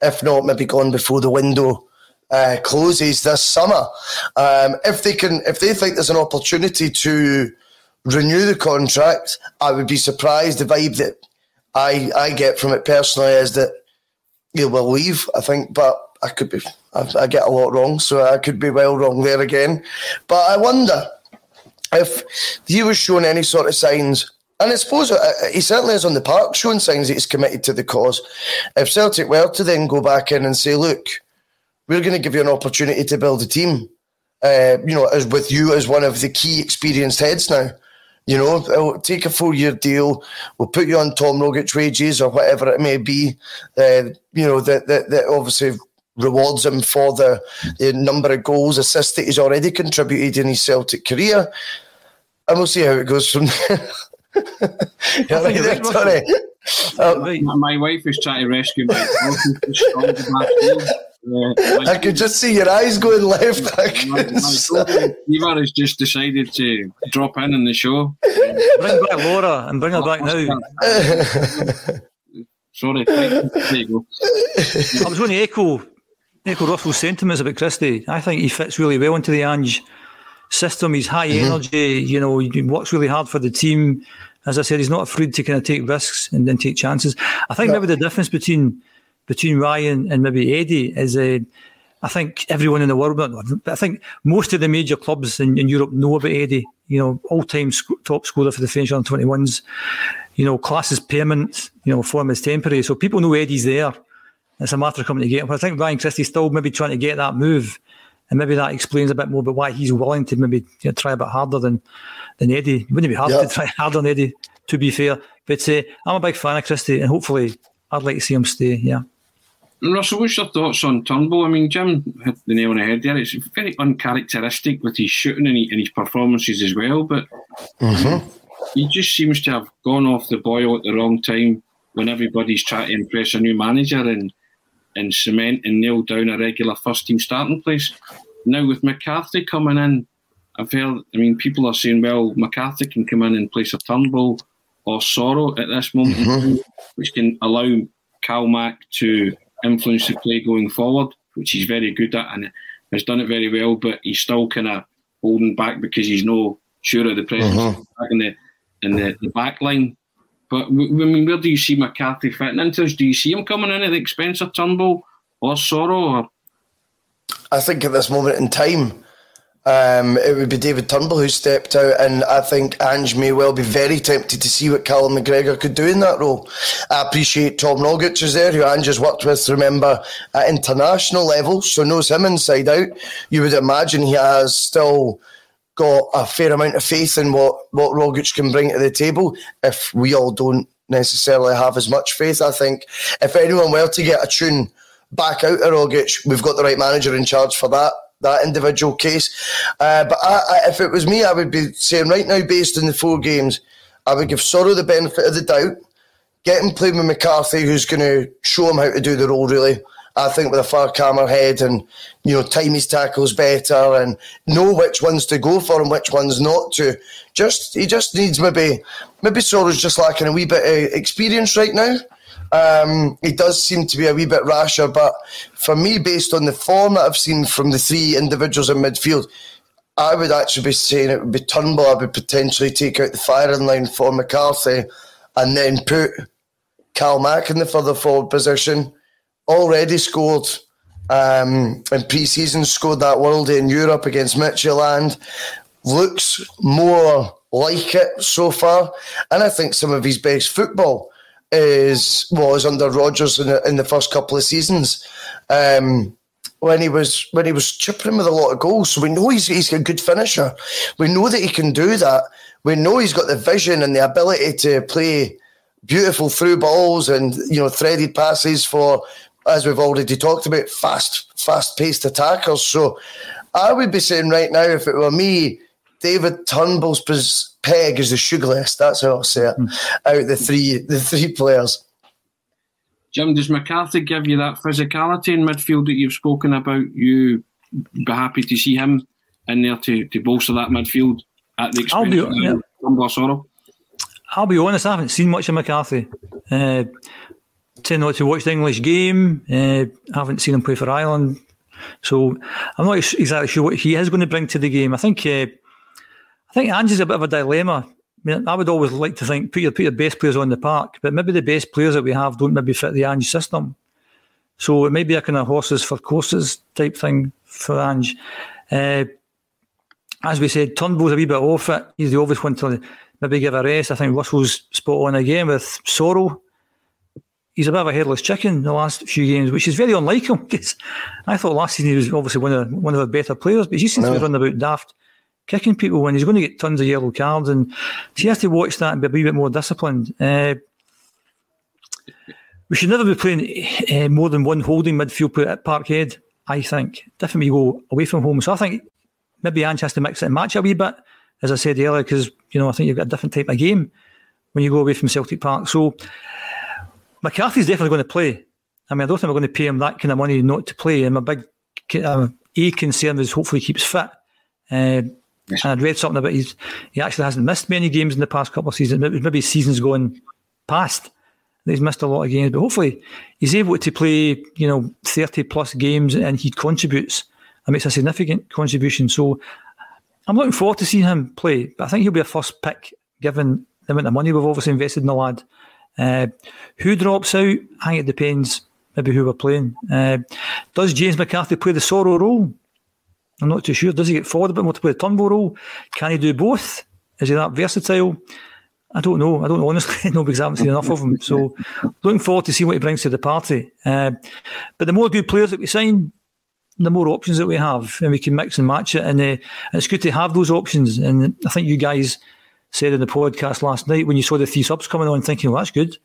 If not, maybe gone before the window uh, closes this summer. Um, if they can, if they think there's an opportunity to renew the contract, I would be surprised. The vibe that I I get from it personally is that he will leave, I think, but I could be, I, I get a lot wrong, so I could be well wrong there again. But I wonder if he was shown any sort of signs, and I suppose he certainly is on the park showing signs that he's committed to the cause. If Celtic were to then go back in and say, look, we're going to give you an opportunity to build a team, uh, you know, as with you as one of the key experienced heads now. You know, I'll take a four-year deal. We'll put you on Tom Rogic's wages or whatever it may be. Uh, you know, that, that that obviously rewards him for the, the number of goals, assists that he's already contributed in his Celtic career. And we'll see how it goes from there. Right there, Tony. Um, my wife is trying to rescue me. Uh, like, I could just see your eyes going left. My, my, my Eva has just decided to drop in on the show. Bring back Laura and bring her back now. Sorry, there you go. I was going to echo echo Russell's sentiments about Christie. I think he fits really well into the Ange system. He's high mm-hmm. energy. You know, he works really hard for the team. As I said, he's not afraid to kind of take risks and then take chances. I think yeah. maybe the difference between. between Ryan and maybe Eddie is uh, I think everyone in the world, but I think most of the major clubs in, in Europe know about Eddie, you know, all-time sc top scorer for the French under twenty-ones, you know, class is permanent, you know, form is temporary, so people know Eddie's there. It's a matter of coming to get him. I think Ryan Christie's still maybe trying to get that move, and maybe that explains a bit more about why he's willing to maybe, you know, try a bit harder than, than Eddie. It wouldn't be hard yeah. to try harder than Eddie, to be fair, but uh, I'm a big fan of Christie, and hopefully I'd like to see him stay, yeah. Russell, what's your thoughts on Turnbull? I mean, Jim hit the nail on the head there. It's very uncharacteristic with his shooting and, he, and his performances as well, but mm-hmm. he just seems to have gone off the boil at the wrong time when everybody's trying to impress a new manager and, and cement and nail down a regular first-team starting place. Now, with McCarthy coming in, I've heard, I mean, people are saying, well, McCarthy can come in and place a Turnbull or Soro at this moment, mm-hmm. which can allow Cal Mac to influence the play going forward, which he's very good at and has done it very well, but he's still kind of holding back because he's no sure of the presence mm-hmm. in the in the, the back line. But I mean, where do you see McCarthy fitting into this? Do you see him coming in at the expense of Turnbull or Soro? Or? I think at this moment in time, Um, it would be David Turnbull who stepped out, and I think Ange may well be very tempted to see what Callum McGregor could do in that role. I appreciate Tom Rogic is there, who Ange has worked with, remember, at international level, so knows him inside out. You would imagine he has still got a fair amount of faith in what, what Rogic can bring to the table, if we all don't necessarily have as much faith. I think if anyone were to get a tune back out of Rogic, we've got the right manager in charge for that. that individual case. Uh, but I, I, if it was me, I would be saying right now, based on the four games, I would give Soro the benefit of the doubt, get him playing with McCarthy, who's going to show him how to do the role, really, I think, with a far calmer head and, you know, time his tackles better and know which ones to go for and which ones not to. Just He just needs maybe... Maybe Soro's just lacking a wee bit of experience right now. Um, he does seem to be a wee bit rasher, but for me, based on the form that I've seen from the three individuals in midfield, I would actually be saying it would be Turnbull. I would potentially take out the firing line for McCarthy and then put Cal Mack in the further forward position. Already scored um, in pre-season, scored that worldie in Europe against Mitchell, and looks more like it so far. And I think some of his best football is was well, under Rodgers in the, in the first couple of seasons, um, when he was when he was chipping him with a lot of goals. So we know he's he's a good finisher. We know that he can do that. We know he's got the vision and the ability to play beautiful through balls and, you know, threaded passes for, as we've already talked about, fast fast paced attackers. So I would be saying right now, if it were me, David Turnbull's peg is the sugar list. That's how I'll say it. Mm. Out of the three, the three players. Jim, does McCarthy give you that physicality in midfield that you've spoken about? You be happy to see him in there to, to bolster that midfield at the expense of yeah. Turnbull or Soro? I'll be honest, I haven't seen much of McCarthy. Uh, tend not to watch the English game. Uh, I haven't seen him play for Ireland. So I'm not exactly sure what he is going to bring to the game. I think... Uh, I think Ange's a bit of a dilemma. I mean, I would always like to think put your, put your best players on the park, but maybe the best players that we have don't maybe fit the Ange system. So it may be a kind of horses for courses type thing for Ange. Uh, as we said, Turnbull's a wee bit off it. He's the obvious one to maybe give a rest. I think Russell's spot on again with Soro. he's a bit of a headless chicken in the last few games, which is very unlike him, because I thought last season he was obviously one of one of the better players, but he seems no. to be running about daft, kicking people when he's going to get tons of yellow cards, and he has to watch that and be a wee bit more disciplined. Uh, we should never be playing uh, more than one holding midfield player at Parkhead, I think. Different we go away from home. So I think maybe Ange has to mix it and match it a wee bit, as I said earlier, because you know I think you've got a different type of game when you go away from Celtic Park. So McCarthy's definitely going to play. I mean, I don't think we're going to pay him that kind of money not to play. And my big um, a concern is hopefully he keeps fit. Uh, yes. And I'd read something about he's, he actually hasn't missed many games in the past couple of seasons. Maybe seasons gone past. He's missed a lot of games, but hopefully he's able to play, you know, thirty plus games and he contributes and makes a significant contribution. So I'm looking forward to seeing him play, but I think he'll be a first pick given the amount of money we've obviously invested in the lad. Uh, who drops out? I think it depends maybe who we're playing. Uh, does James McCarthy play the Soro role? I'm not too sure. Does he get forward a bit more to play the Turnbull role? Can he do both? Is he that versatile? I don't know. I don't honestly know because I haven't seen enough of him. So looking forward to seeing what he brings to the party. Uh, but the more good players that we sign, the more options that we have, and we can mix and match it. And, uh, and it's good to have those options. And I think you guys said in the podcast last night when you saw the three subs coming on, thinking, well, that's good.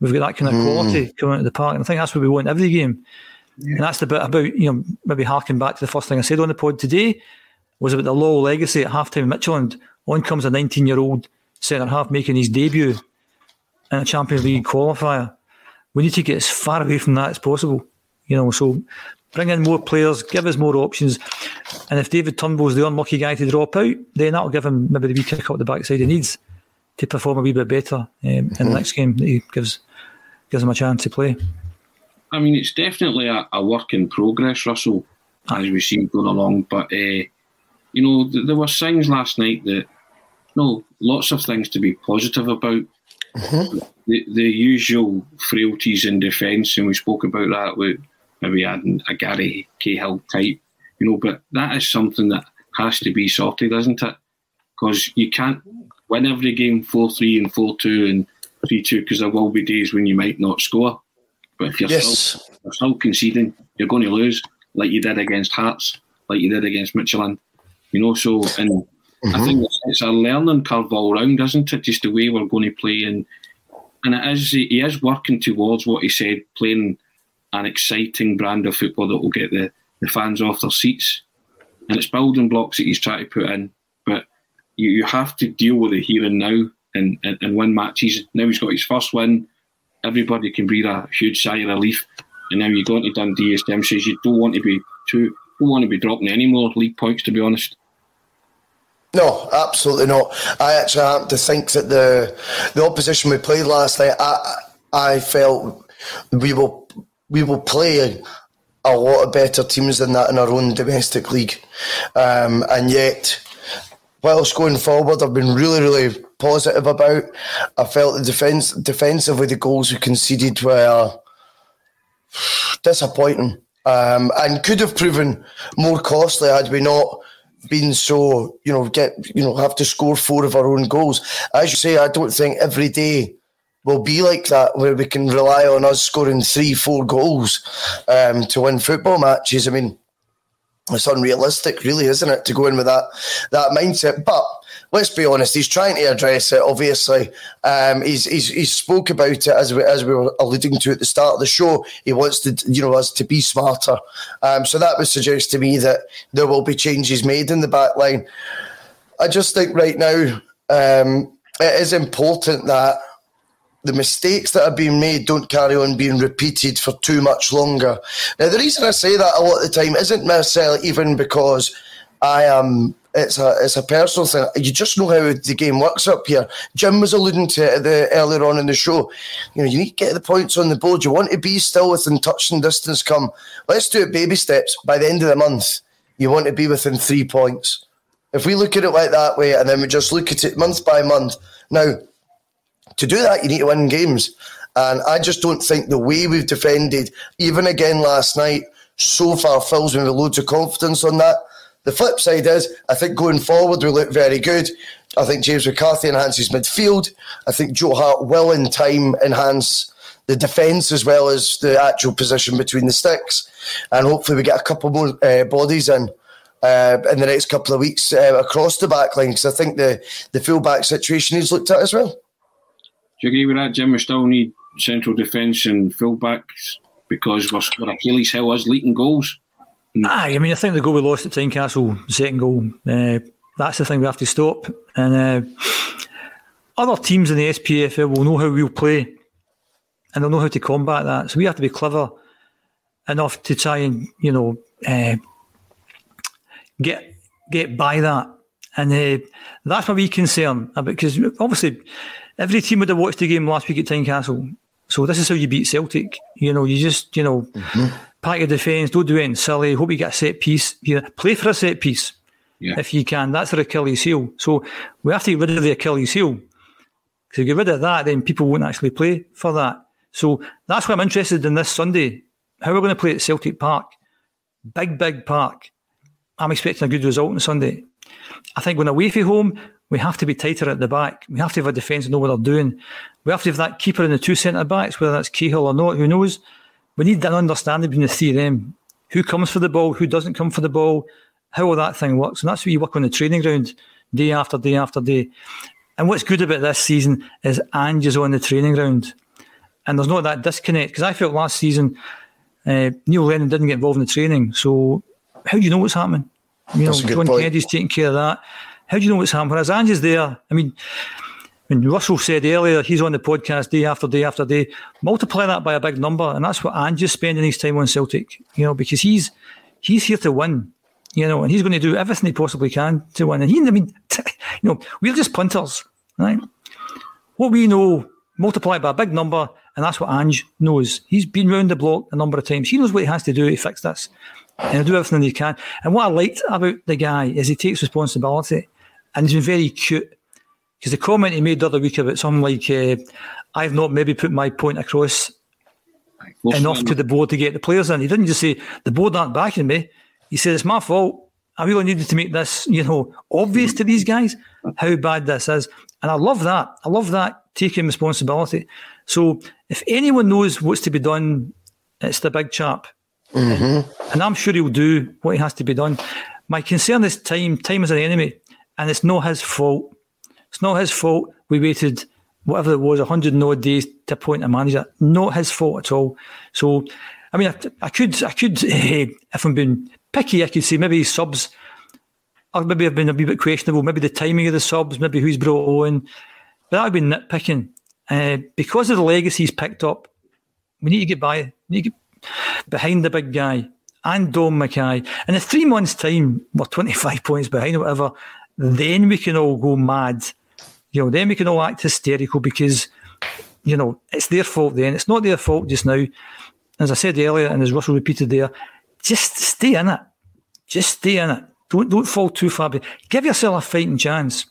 We've got that kind of quality mm. coming out of the park. And I think that's what we want every game. Yeah. And that's the bit about, you know, maybe harking back to the first thing I said on the pod today was about the Lowell legacy at halftime in Michelin. On comes a nineteen-year-old centre-half making his debut in a Champions League qualifier. We need to get as far away from that as possible. You know, so bring in more players, give us more options, and if David Turnbull's the unlucky guy to drop out, then that'll give him maybe the wee kick up the backside he needs to perform a wee bit better um, in mm-hmm. the next game that he gives gives him a chance to play. I mean, it's definitely a, a work in progress, Russell, as we see going along, but uh, you know, th- there were signs last night that no, lots of things to be positive about. Mm-hmm. The, the usual frailties in defence, and we spoke about that with maybe adding a Gary Cahill type, you know, but that is something that has to be sorted, isn't it? Because you can't win every game four three and four two and three two, because there will be days when you might not score. But if you're, yes. still, if you're still conceding, you're going to lose, like you did against Hearts, like you did against Michelin, you know, so... and. Mm-hmm. I think it's a learning curve all round, isn't it? Just the way we're going to play, and and it is he is working towards what he said, playing an exciting brand of football that will get the, the fans off their seats, and it's building blocks that he's trying to put in. But you, you have to deal with the here and now and, and and win matches. Now he's got his first win, everybody can breathe a huge sigh of relief. And now you're going to Dundee, as Tim says, you don't want to be too don't want to be dropping any more league points, to be honest. No, absolutely not. I actually happen to think that the the opposition we played last night, I I felt we will we will play a lot of better teams than that in our own domestic league, um, and yet, whilst going forward, I've been really really positive about. I felt the defence defensively the goals we conceded were disappointing, um, and could have proven more costly had we not been so, you know, get you know, have to score four of our own goals. As you say, I don't think every day will be like that, where we can rely on us scoring three, four goals um, to win football matches. I mean, it's unrealistic, really, isn't it, to go in with that that mindset? But let's be honest, he's trying to address it. Obviously, um, he's he's he spoke about it as we as we were alluding to at the start of the show. He wants to, you know, us to be smarter. Um, so that would suggest to me that there will be changes made in the back line. I just think right now um, it is important that the mistakes that have been made don't carry on being repeated for too much longer. Now, the reason I say that a lot of the time isn't necessarily even because I am. It's a it's a personal thing. You just know how the game works up here. Jim was alluding to it the, earlier on in the show. You know, you need to get the points on the board. You want to be still within touch and distance. Come, let's do it baby steps. By the end of the month, you want to be within three points. If we look at it like that way, and then we just look at it month by month. Now, to do that, you need to win games, and I just don't think the way we've defended, even again last night, so far fills me with loads of confidence on that. The flip side is, I think going forward we look very good. I think James McCarthy enhances midfield. I think Joe Hart will in time enhance the defence as well as the actual position between the sticks. And hopefully we get a couple more uh, bodies in uh, in the next couple of weeks uh, across the back line, because I think the, the full-back situation is looked at as well. Do you agree with that, Jim? We still need central defence and full-backs because we're Achilles' heel is leaking goals. Aye, I mean, I think the goal we lost at Tynecastle, the second goal, uh, that's the thing we have to stop. And uh, other teams in the S P F L will know how we'll play and they'll know how to combat that. So we have to be clever enough to try and, you know, uh, get get by that. And uh, that's my wee concern, because obviously every team would have watched the game last week at Tynecastle. So this is how you beat Celtic. You know, you just, you know... Mm-hmm. Pack your defence, don't do anything silly, hope you get a set piece, you know, play for a set piece yeah. if you can. That's their Achilles heel. So we have to get rid of the Achilles heel, because if you get rid of that, then people won't actually play for that. So that's why I'm interested in this Sunday, how we're going to play at Celtic Park. Big, big park. I'm expecting a good result on Sunday. I think when away from home, we have to be tighter at the back. We have to have a defence and know what they're doing. We have to have that keeper in the two centre-backs, whether that's Cahill or not, who knows. We need an understanding between the three of them. Who comes for the ball, who doesn't come for the ball, how all that thing works. And that's what you work on the training ground day after day after day. And what's good about this season is Ange is on the training ground. And there's not that disconnect. Because I felt last season, uh, Neil Lennon didn't get involved in the training. So how do you know what's happening? You know, John Kennedy's taking care of that. How do you know what's happening? Whereas Ange is there. I mean, when Russell said earlier, he's on the podcast day after day after day. Multiply that by a big number, and that's what Ange is spending his time on Celtic. You know, because he's he's here to win. You know, and he's going to do everything he possibly can to win. And he, I mean, you know, we're just punters, right? What we know, multiply by a big number, and that's what Ange knows. He's been round the block a number of times. He knows what he has to do to fix this, and he'll do everything he can. And what I liked about the guy is he takes responsibility, and he's been very cute. Because the comment he made the other week about something like, uh, I've not maybe put my point across enough to the board to get the players in. He didn't just say, the board aren't backing me. He said, it's my fault. I really needed to make this, you know, obvious to these guys how bad this is. And I love that. I love that, taking responsibility. So if anyone knows what's to be done, it's the big chap. Mm-hmm. And I'm sure he'll do what he has to be done. My concern is time. Time is an enemy. And it's not his fault. It's not his fault we waited, whatever it was, a hundred and odd days to appoint a manager. Not his fault at all. So, I mean, I, I could, I could, if I'm being picky, I could say maybe subs, or maybe I've been a wee bit questionable, maybe the timing of the subs, maybe who's brought on. But that would be nitpicking. Uh, because of the legacy he's picked up, we need to get by, we need to get behind the big guy and Dom Mackay. And in three months' time, we're twenty-five points behind or whatever, then we can all go mad. You know, then we can all act hysterical because, you know, it's their fault then. It's not their fault just now. As I said earlier, and as Russell repeated there, just stay in it. Just stay in it. Don't don't fall too far behind. Give yourself a fighting chance.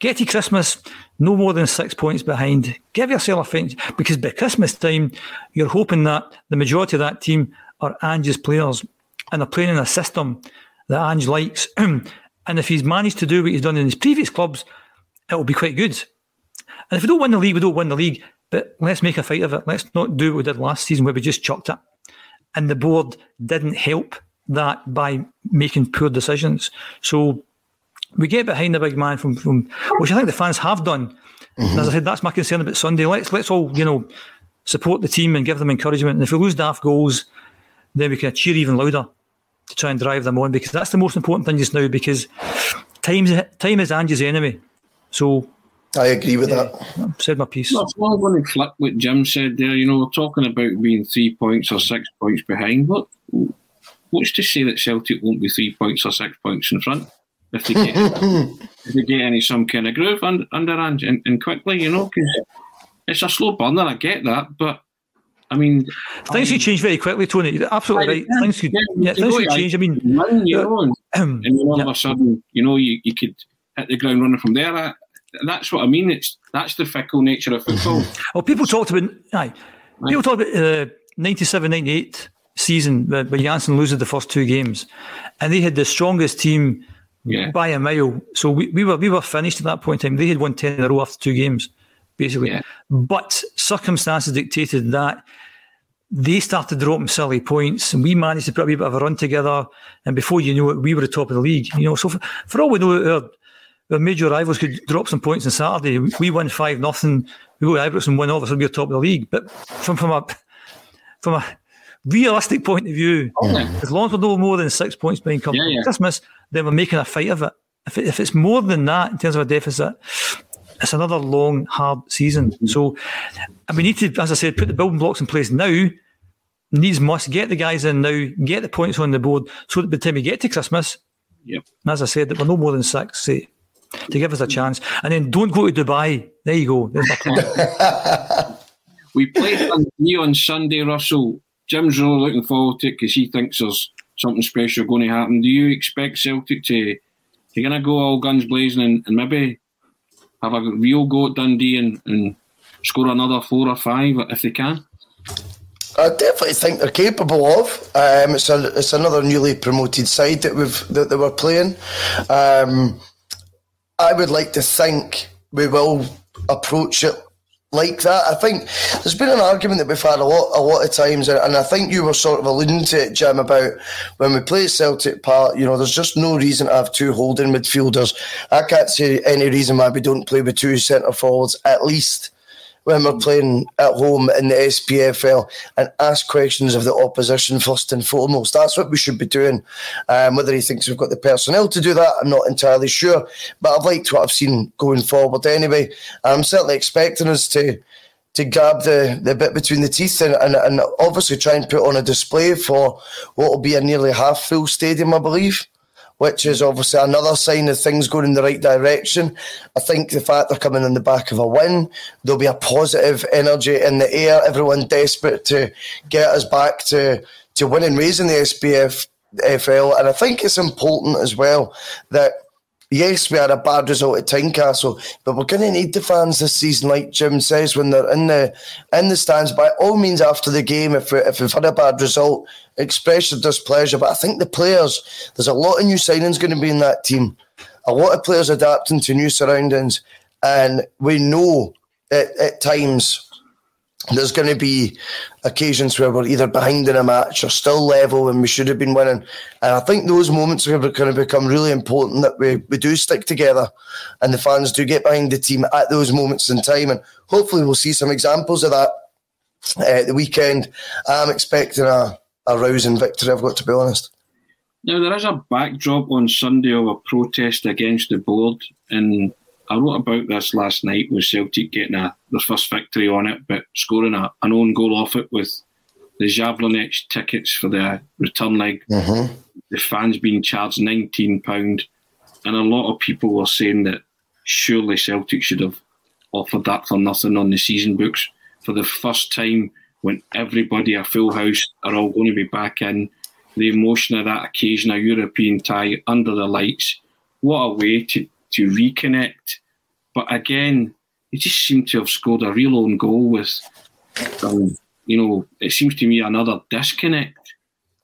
Get to Christmas, no more than six points behind. Give yourself a fighting chance. Because by Christmas time, you're hoping that the majority of that team are Ange's players and are playing in a system that Ange likes. And if he's managed to do what he's done in his previous clubs, it'll be quite good. And if we don't win the league, we don't win the league. But let's make a fight of it. Let's not do what we did last season where we just chucked it. And the board didn't help that by making poor decisions. So we get behind the big man, from, from which I think the fans have done. Mm-hmm. And as I said, that's my concern about Sunday. Let's let's all, you know, support the team and give them encouragement. And if we lose daft goals, then we can cheer even louder to try and drive them on, because that's the most important thing just now, because time's, time is Ange's enemy. So I agree with uh, that. I've said my piece. Well, I'm going to flip what Jim said there. You know, we're talking about being three points or six points behind. What, what's to say that Celtic won't be three points or six points in front if they get if they get any some kind of groove under, under and, and quickly? You know, because it's a slow burner. I get that, but I mean, things could change very quickly, Tony. You're absolutely I, right. Yeah, things could yeah, things could change. I mean, run, you know, and then all yeah. of a sudden, you know, you you could hit the ground running from there. I, That's what I mean. It's that's the fickle nature of football. Well, people talked about aye, right. people talked about the ninety-seven ninety-eight season where Janssen loses the first two games, and they had the strongest team yeah. by a mile. So we, we were we were finished at that point in time. They had won ten in a row after two games. basically. Yeah. But circumstances dictated that they started dropping silly points, and we managed to put a wee bit of a run together. And before you know it, we were at the top of the league. You know, so for, for all we know, our, our major rivals could drop some points on Saturday. We won five nothing. We go to Ibrox and win. Obviously, we're top of the league. But from from a from a realistic point of view, yeah. as long as we're no more than six points behind come yeah, yeah. Christmas, then we're making a fight of it. If it, if it's more than that in terms of a deficit, it's another long, hard season. Mm-hmm. So, and we need to, as I said, put the building blocks in place now. Needs must. Get the guys in now. Get the points on the board so that by the time we get to Christmas, yep. and as I said, that we're no more than six, say, to give us a chance. And then don't go to Dubai. There you go. There's my plan. We played Dundee on Sunday, Russell. Jim's really looking forward to it because he thinks there's something special going to happen. Do you expect Celtic to, to kind of go all guns blazing and, and maybe have a real go at Dundee and, and score another four or five if they can? I definitely think they're capable of. Um, it's a, it's another newly promoted side that we've that they were playing. Um, I would like to think we will approach it like that. I think there's been an argument that we've had a lot, a lot of times, and I think you were sort of alluding to it, Jim, about when we play Celtic Park, you know, there's just no reason to have two holding midfielders. I can't see any reason why we don't play with two centre forwards, at least when we're playing at home in the S P F L, and ask questions of the opposition first and foremost. That's what we should be doing. Um, whether he thinks we've got the personnel to do that, I'm not entirely sure. But I've liked what I've seen going forward anyway. I'm certainly expecting us to to grab the, the bit between the teeth and, and, and obviously try and put on a display for what will be a nearly half-full stadium, I believe, which is obviously another sign of things going in the right direction. I think the fact they're coming on the back of a win, there'll be a positive energy in the air, everyone desperate to get us back to, to winning ways in the S P F L. And I think it's important as well that, yes, we had a bad result at Tynecastle, but we're going to need the fans this season, like Jim says, when they're in the in the stands. By all means, after the game, if, we, if we've had a bad result, express your displeasure. But I think the players, there's a lot of new signings going to be in that team, a lot of players adapting to new surroundings, and we know at, at times there's going to be occasions where we're either behind in a match or still level when we should have been winning. And I think those moments are going to become really important, that we, we do stick together and the fans do get behind the team at those moments in time. And hopefully we'll see some examples of that uh, at the weekend. I'm expecting a, a rousing victory, I've got to be honest. Now, there is a backdrop on Sunday of a protest against the board. And I wrote about this last night with Celtic getting a, their first victory on it, but scoring a, an own goal off it with the Jablonec tickets for the return leg. Mm-hmm. The fans being charged nineteen pounds. And a lot of people were saying that surely Celtic should have offered that for nothing on the season books. For the first time, when everybody, a full house, are all going to be back in, the emotion of that occasion, a European tie under the lights, what a way to to reconnect. But again, he just seemed to have scored a real own goal with, um, you know, it seems to me another disconnect.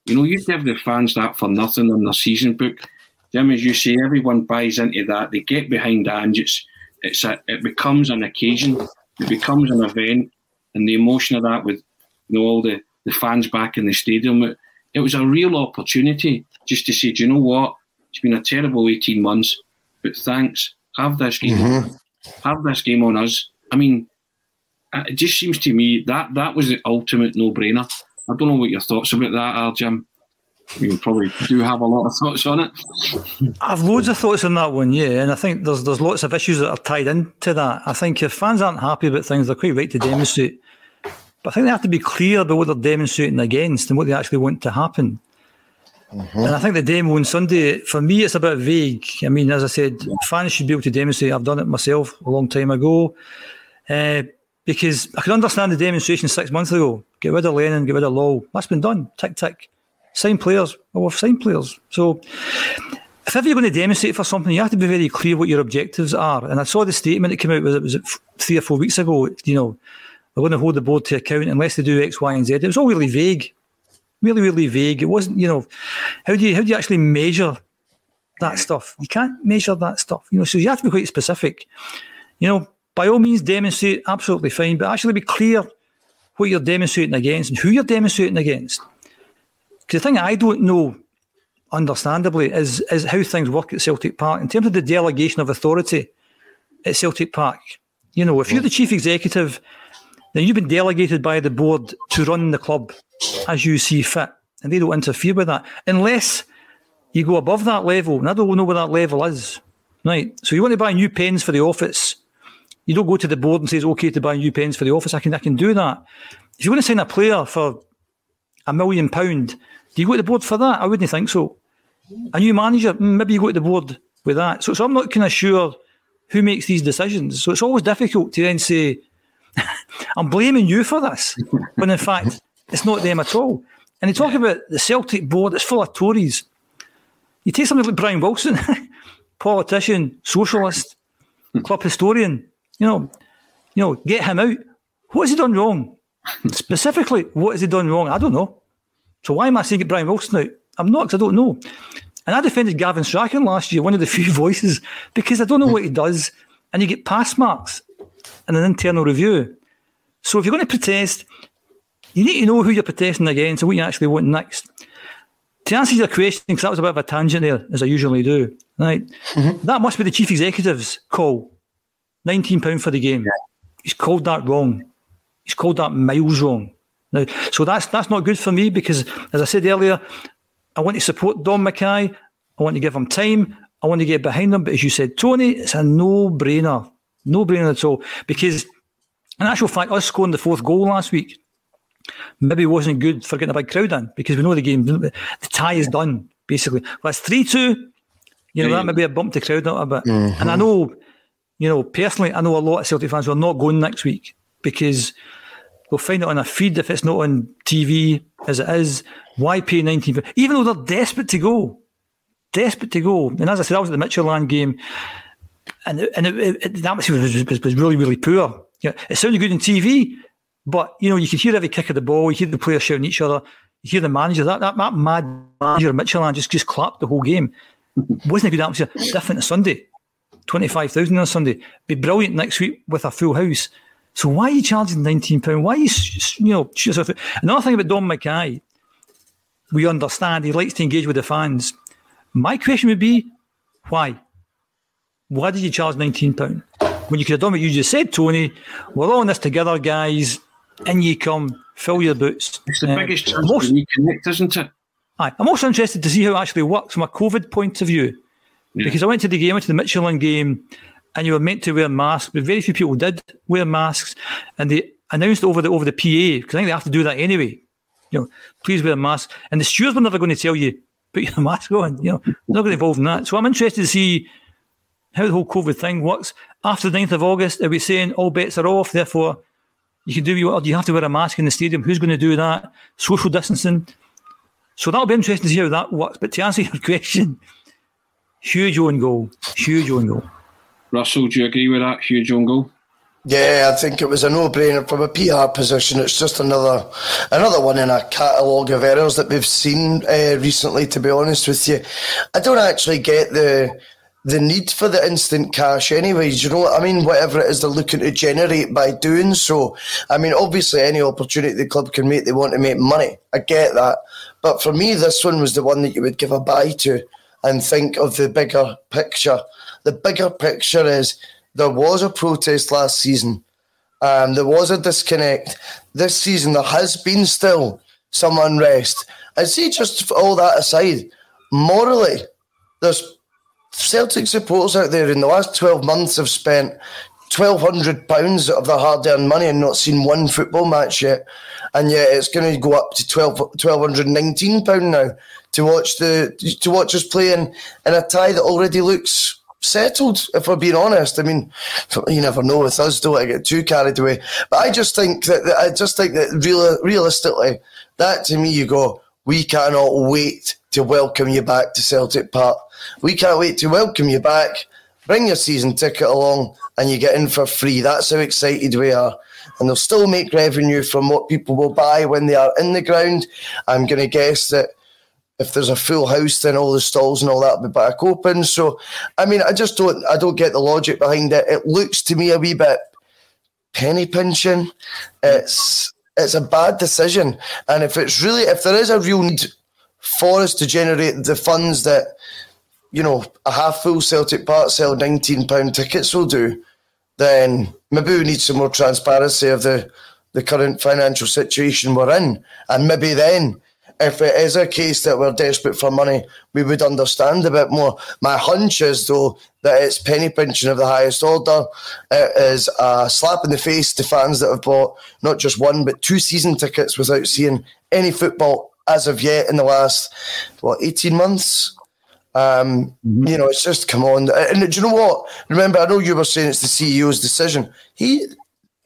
You know, you give the fans that for nothing on their season book. Jim, as you say, everyone buys into that. They get behind Ange. It's, it's a, it becomes an occasion. It becomes an event. And the emotion of that with, you know, all the, the fans back in the stadium, it, it was a real opportunity just to say, do you know what? It's been a terrible eighteen months. But thanks, have this game, mm-hmm. have this game on us. I mean, it just seems to me that that was the ultimate no-brainer. I don't know what your thoughts about that are, Jim. You probably do have a lot of thoughts on it. I have loads of thoughts on that one, yeah. And I think there's there's lots of issues that are tied into that. I think if fans aren't happy about things, they're quite right to demonstrate. But I think they have to be clear about what they're demonstrating against and what they actually want to happen. Mm-hmm. And I think the demo on Sunday, for me, it's a bit vague. I mean, as I said, yeah. fans should be able to demonstrate. I've done it myself a long time ago. Uh, because I could understand the demonstration six months ago. Get rid of Lennon, get rid of Lowell. That's been done. Tick, tick. Sign players. Well, we've signed players. So if ever you're going to demonstrate for something, you have to be very clear what your objectives are. And I saw the statement that came out, was it was three or four weeks ago, you know, we're going to hold the board to account unless they do X, Y, and Z. It was all really vague. Really, really vague. It wasn't, you know, how do you how do you actually measure that stuff? You can't measure that stuff, you know. So you have to be quite specific. You know, by all means demonstrate, absolutely fine, but actually be clear what you're demonstrating against and who you're demonstrating against. Because the thing I don't know, understandably, is, is how things work at Celtic Park in terms of the delegation of authority at Celtic Park. You know, if yeah. you're the chief executive, then you've been delegated by the board to run the club as you see fit, and they don't interfere with that unless you go above that level, and I don't know where that level is. Right, so you want to buy new pens for the office, you don't go to the board and say it's okay to buy new pens for the office. I can I can do that. If you want to sign a player for a million pound, do you go to the board for that? I wouldn't think so. A new manager, maybe you go to the board with that. So, so I'm not kind of sure who makes these decisions. So it's always difficult to then say, I'm blaming you for this, when in fact it's not them at all. And they talk about the Celtic board, it's full of Tories. You take something like Brian Wilson, politician, socialist, club historian, you know, you know, get him out. What has he done wrong? Specifically, what has he done wrong? I don't know. So why am I saying get Brian Wilson out? I'm not, because I don't know. And I defended Gavin Strachan last year, one of the few voices, because I don't know what he does, and you get pass marks in an internal review. So if you're going to protest, you need to know who you're protesting against and what you actually want next. To answer your question, because that was a bit of a tangent there, as I usually do, right? Mm-hmm. That must be the chief executive's call. nineteen pounds for the game. Yeah. He's called that wrong. He's called that miles wrong. Now, so that's that's not good for me because, as I said earlier, I want to support Dom Mackay. I want to give him time. I want to get behind him. But as you said, Tony, it's a no-brainer. No-brainer at all. Because, in actual fact, us scoring the fourth goal last week maybe wasn't good for getting a big crowd in because we know the game, the tie is done, basically. Well, it's three two. You know, yeah. that may be a bump to crowd out a bit. Mm-hmm. And I know, you know, personally, I know a lot of Celtic fans who are not going next week because they'll find it on a feed if it's not on T V as it is. Why pay nineteen? Even though they're desperate to go. Desperate to go. And as I said, I was at the Michelin game and, it, and it, it, the atmosphere was, was, was really, really poor. You know, it sounded good on T V, but, you know, you could hear every kick of the ball. You hear the players shouting at each other. You hear the manager. That that, that mad manager, Michelin, just, just clapped the whole game. Wasn't a good atmosphere. Different on Sunday. twenty-five thousand on Sunday. Be brilliant next week with a full house. So why are you charging nineteen pounds? Why are you, you know, shoot yourself? Another thing about Dom Mackay, we understand he likes to engage with the fans. My question would be, why? Why did you charge nineteen pounds? When you could have done what you just said, Tony, we're all in this together, guys. In you come, fill your boots. It's the uh, biggest chance most, to reconnect, isn't it? Aye. I'm also interested to see how it actually works from a COVID point of view. Yeah. Because I went to the game, I went to the Michelin game, and you were meant to wear masks, but very few people did wear masks. And they announced over the over the P A, because I think they have to do that anyway. You know, please wear a mask. And the stewards were never going to tell you, put your mask on. You know, they're not going to involve in that. So I'm interested to see how the whole COVID thing works. After the ninth of August, are we saying all bets are off, therefore you can do what you want, or do you have to wear a mask in the stadium? Who's going to do that? Social distancing. So that'll be interesting to see how that works. But to answer your question, huge own goal. Huge own goal. Russell, do you agree with that? Huge own goal? Yeah, I think it was a no-brainer from a P R position. It's just another another one in a catalogue of errors that we've seen uh, recently, to be honest with you. I don't actually get the the need for the instant cash anyways, you know what I mean? Whatever it is they're looking to generate by doing so. I mean, obviously any opportunity the club can make, they want to make money. I get that. But for me, this one was the one that you would give a buy to and think of the bigger picture. The bigger picture is there was a protest last season. Um, there was a disconnect. This season there has been still some unrest. I see, just all that aside, morally, there's Celtic supporters out there in the last twelve months have spent twelve hundred pounds of their hard-earned money and not seen one football match yet. And yet it's going to go up to twelve, twelve nineteen pounds now to watch the to watch us play in, in a tie that already looks settled, if we're being honest. I mean, you never know with us, don't I get too carried away. But I just think that, I just think that real, realistically, that to me you go, we cannot wait to welcome you back to Celtic Park. We can't wait to welcome you back. Bring your season ticket along and you get in for free. That's how excited we are. And they'll still make revenue from what people will buy when they are in the ground. I'm going to guess that if there's a full house, then all the stalls and all that will be back open. So, I mean, I just don't, I don't get the logic behind it. It looks to me a wee bit penny pinching. It's it's a bad decision. And if it's really, if there is a real need for us to generate the funds that, you know, a half full Celtic Park sell nineteen pound tickets will do, then maybe we need some more transparency of the the current financial situation we're in. And maybe then, if it is a case that we're desperate for money, we would understand a bit more. My hunch is, though, that it's penny pinching of the highest order. It is a slap in the face to fans that have bought not just one, but two season tickets without seeing any football as of yet in the last, what, eighteen months? Um, you know, it's just, come on. And do you know what? Remember, I know you were saying it's the C E O's decision. He,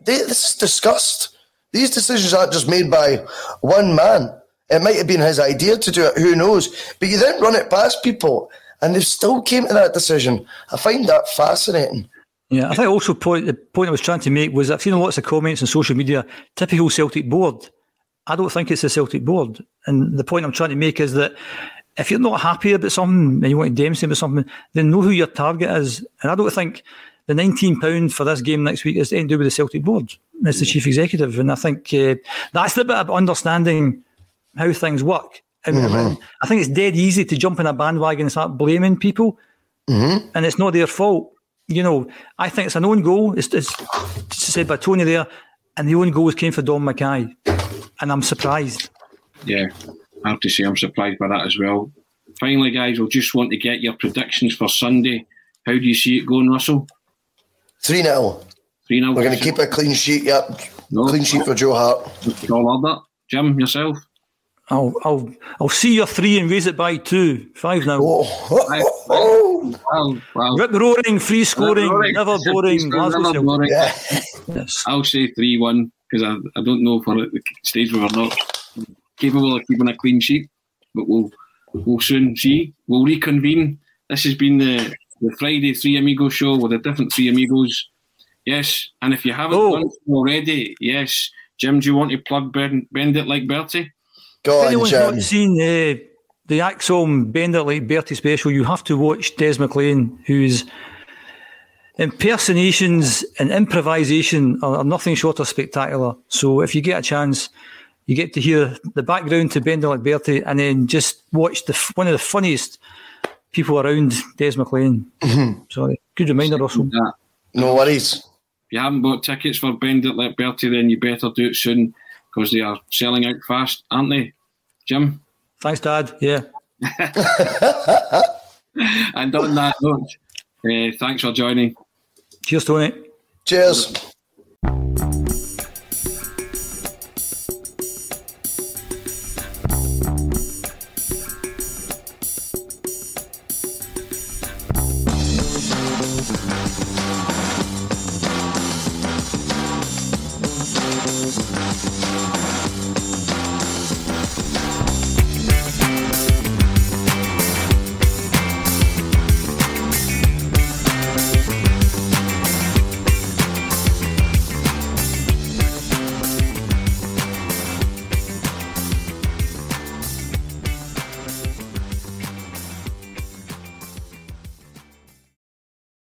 they, this is discussed. These decisions aren't just made by one man. It might have been his idea to do it, who knows? But you then run it past people, and they've still came to that decision. I find that fascinating. Yeah, I think also point, the point I was trying to make was I've seen lots of comments on social media, typical Celtic board. I don't think it's the Celtic board. And the point I'm trying to make is that if you're not happy about something and you want to damn something about something, then know who your target is. And I don't think the nineteen pound for this game next week is anything to do with the Celtic board. It's the chief executive. And I think uh, that's the bit of understanding how things work. And mm-hmm. I think it's dead easy to jump in a bandwagon and start blaming people. Mm-hmm. And it's not their fault. You know, I think it's an own goal. It's, it's said by Tony there. And the own goals came for Dom Mackay. And I'm surprised. Yeah, I have to say I'm surprised by that as well. Finally, guys, we'll just want to get your predictions for Sunday. How do you see it going, Russell? three nil. three nil. We're going to keep a clean sheet, yep. No. Clean sheet for Joe Hart. You all heard that? Jim, yourself? I'll I'll I'll see your three and raise it by two. Five now. Oh, oh, oh. Wow, wow. Rip roaring, free scoring, roaring. Never boring. Never boring. Yeah. Yes. I'll say three one because I, I don't know if we're at the stage where we're not capable of keeping a clean sheet, but we'll we'll soon see. We'll reconvene. This has been the, the Friday Three Amigos show with a different Three Amigos. Yes, and if you haven't oh. done it already, yes, Jim, do you want to plug Bend, Bend It Like Bertie? If anyone's not seen uh, the Axom Bend It Like Bertie special, you have to watch Des McLean, whose impersonations and improvisation are, are nothing short of spectacular. So if you get a chance, you get to hear the background to Bend It Like Bertie and then just watch the one of the funniest people around, Des McLean. Sorry, good reminder, Russell. No worries. If you haven't bought tickets for Bend It Like Bertie, then you better do it soon, because they are selling out fast, aren't they, Jim? Thanks, Dad. Yeah. And on that note, uh, thanks for joining. Cheers, Tony. Cheers.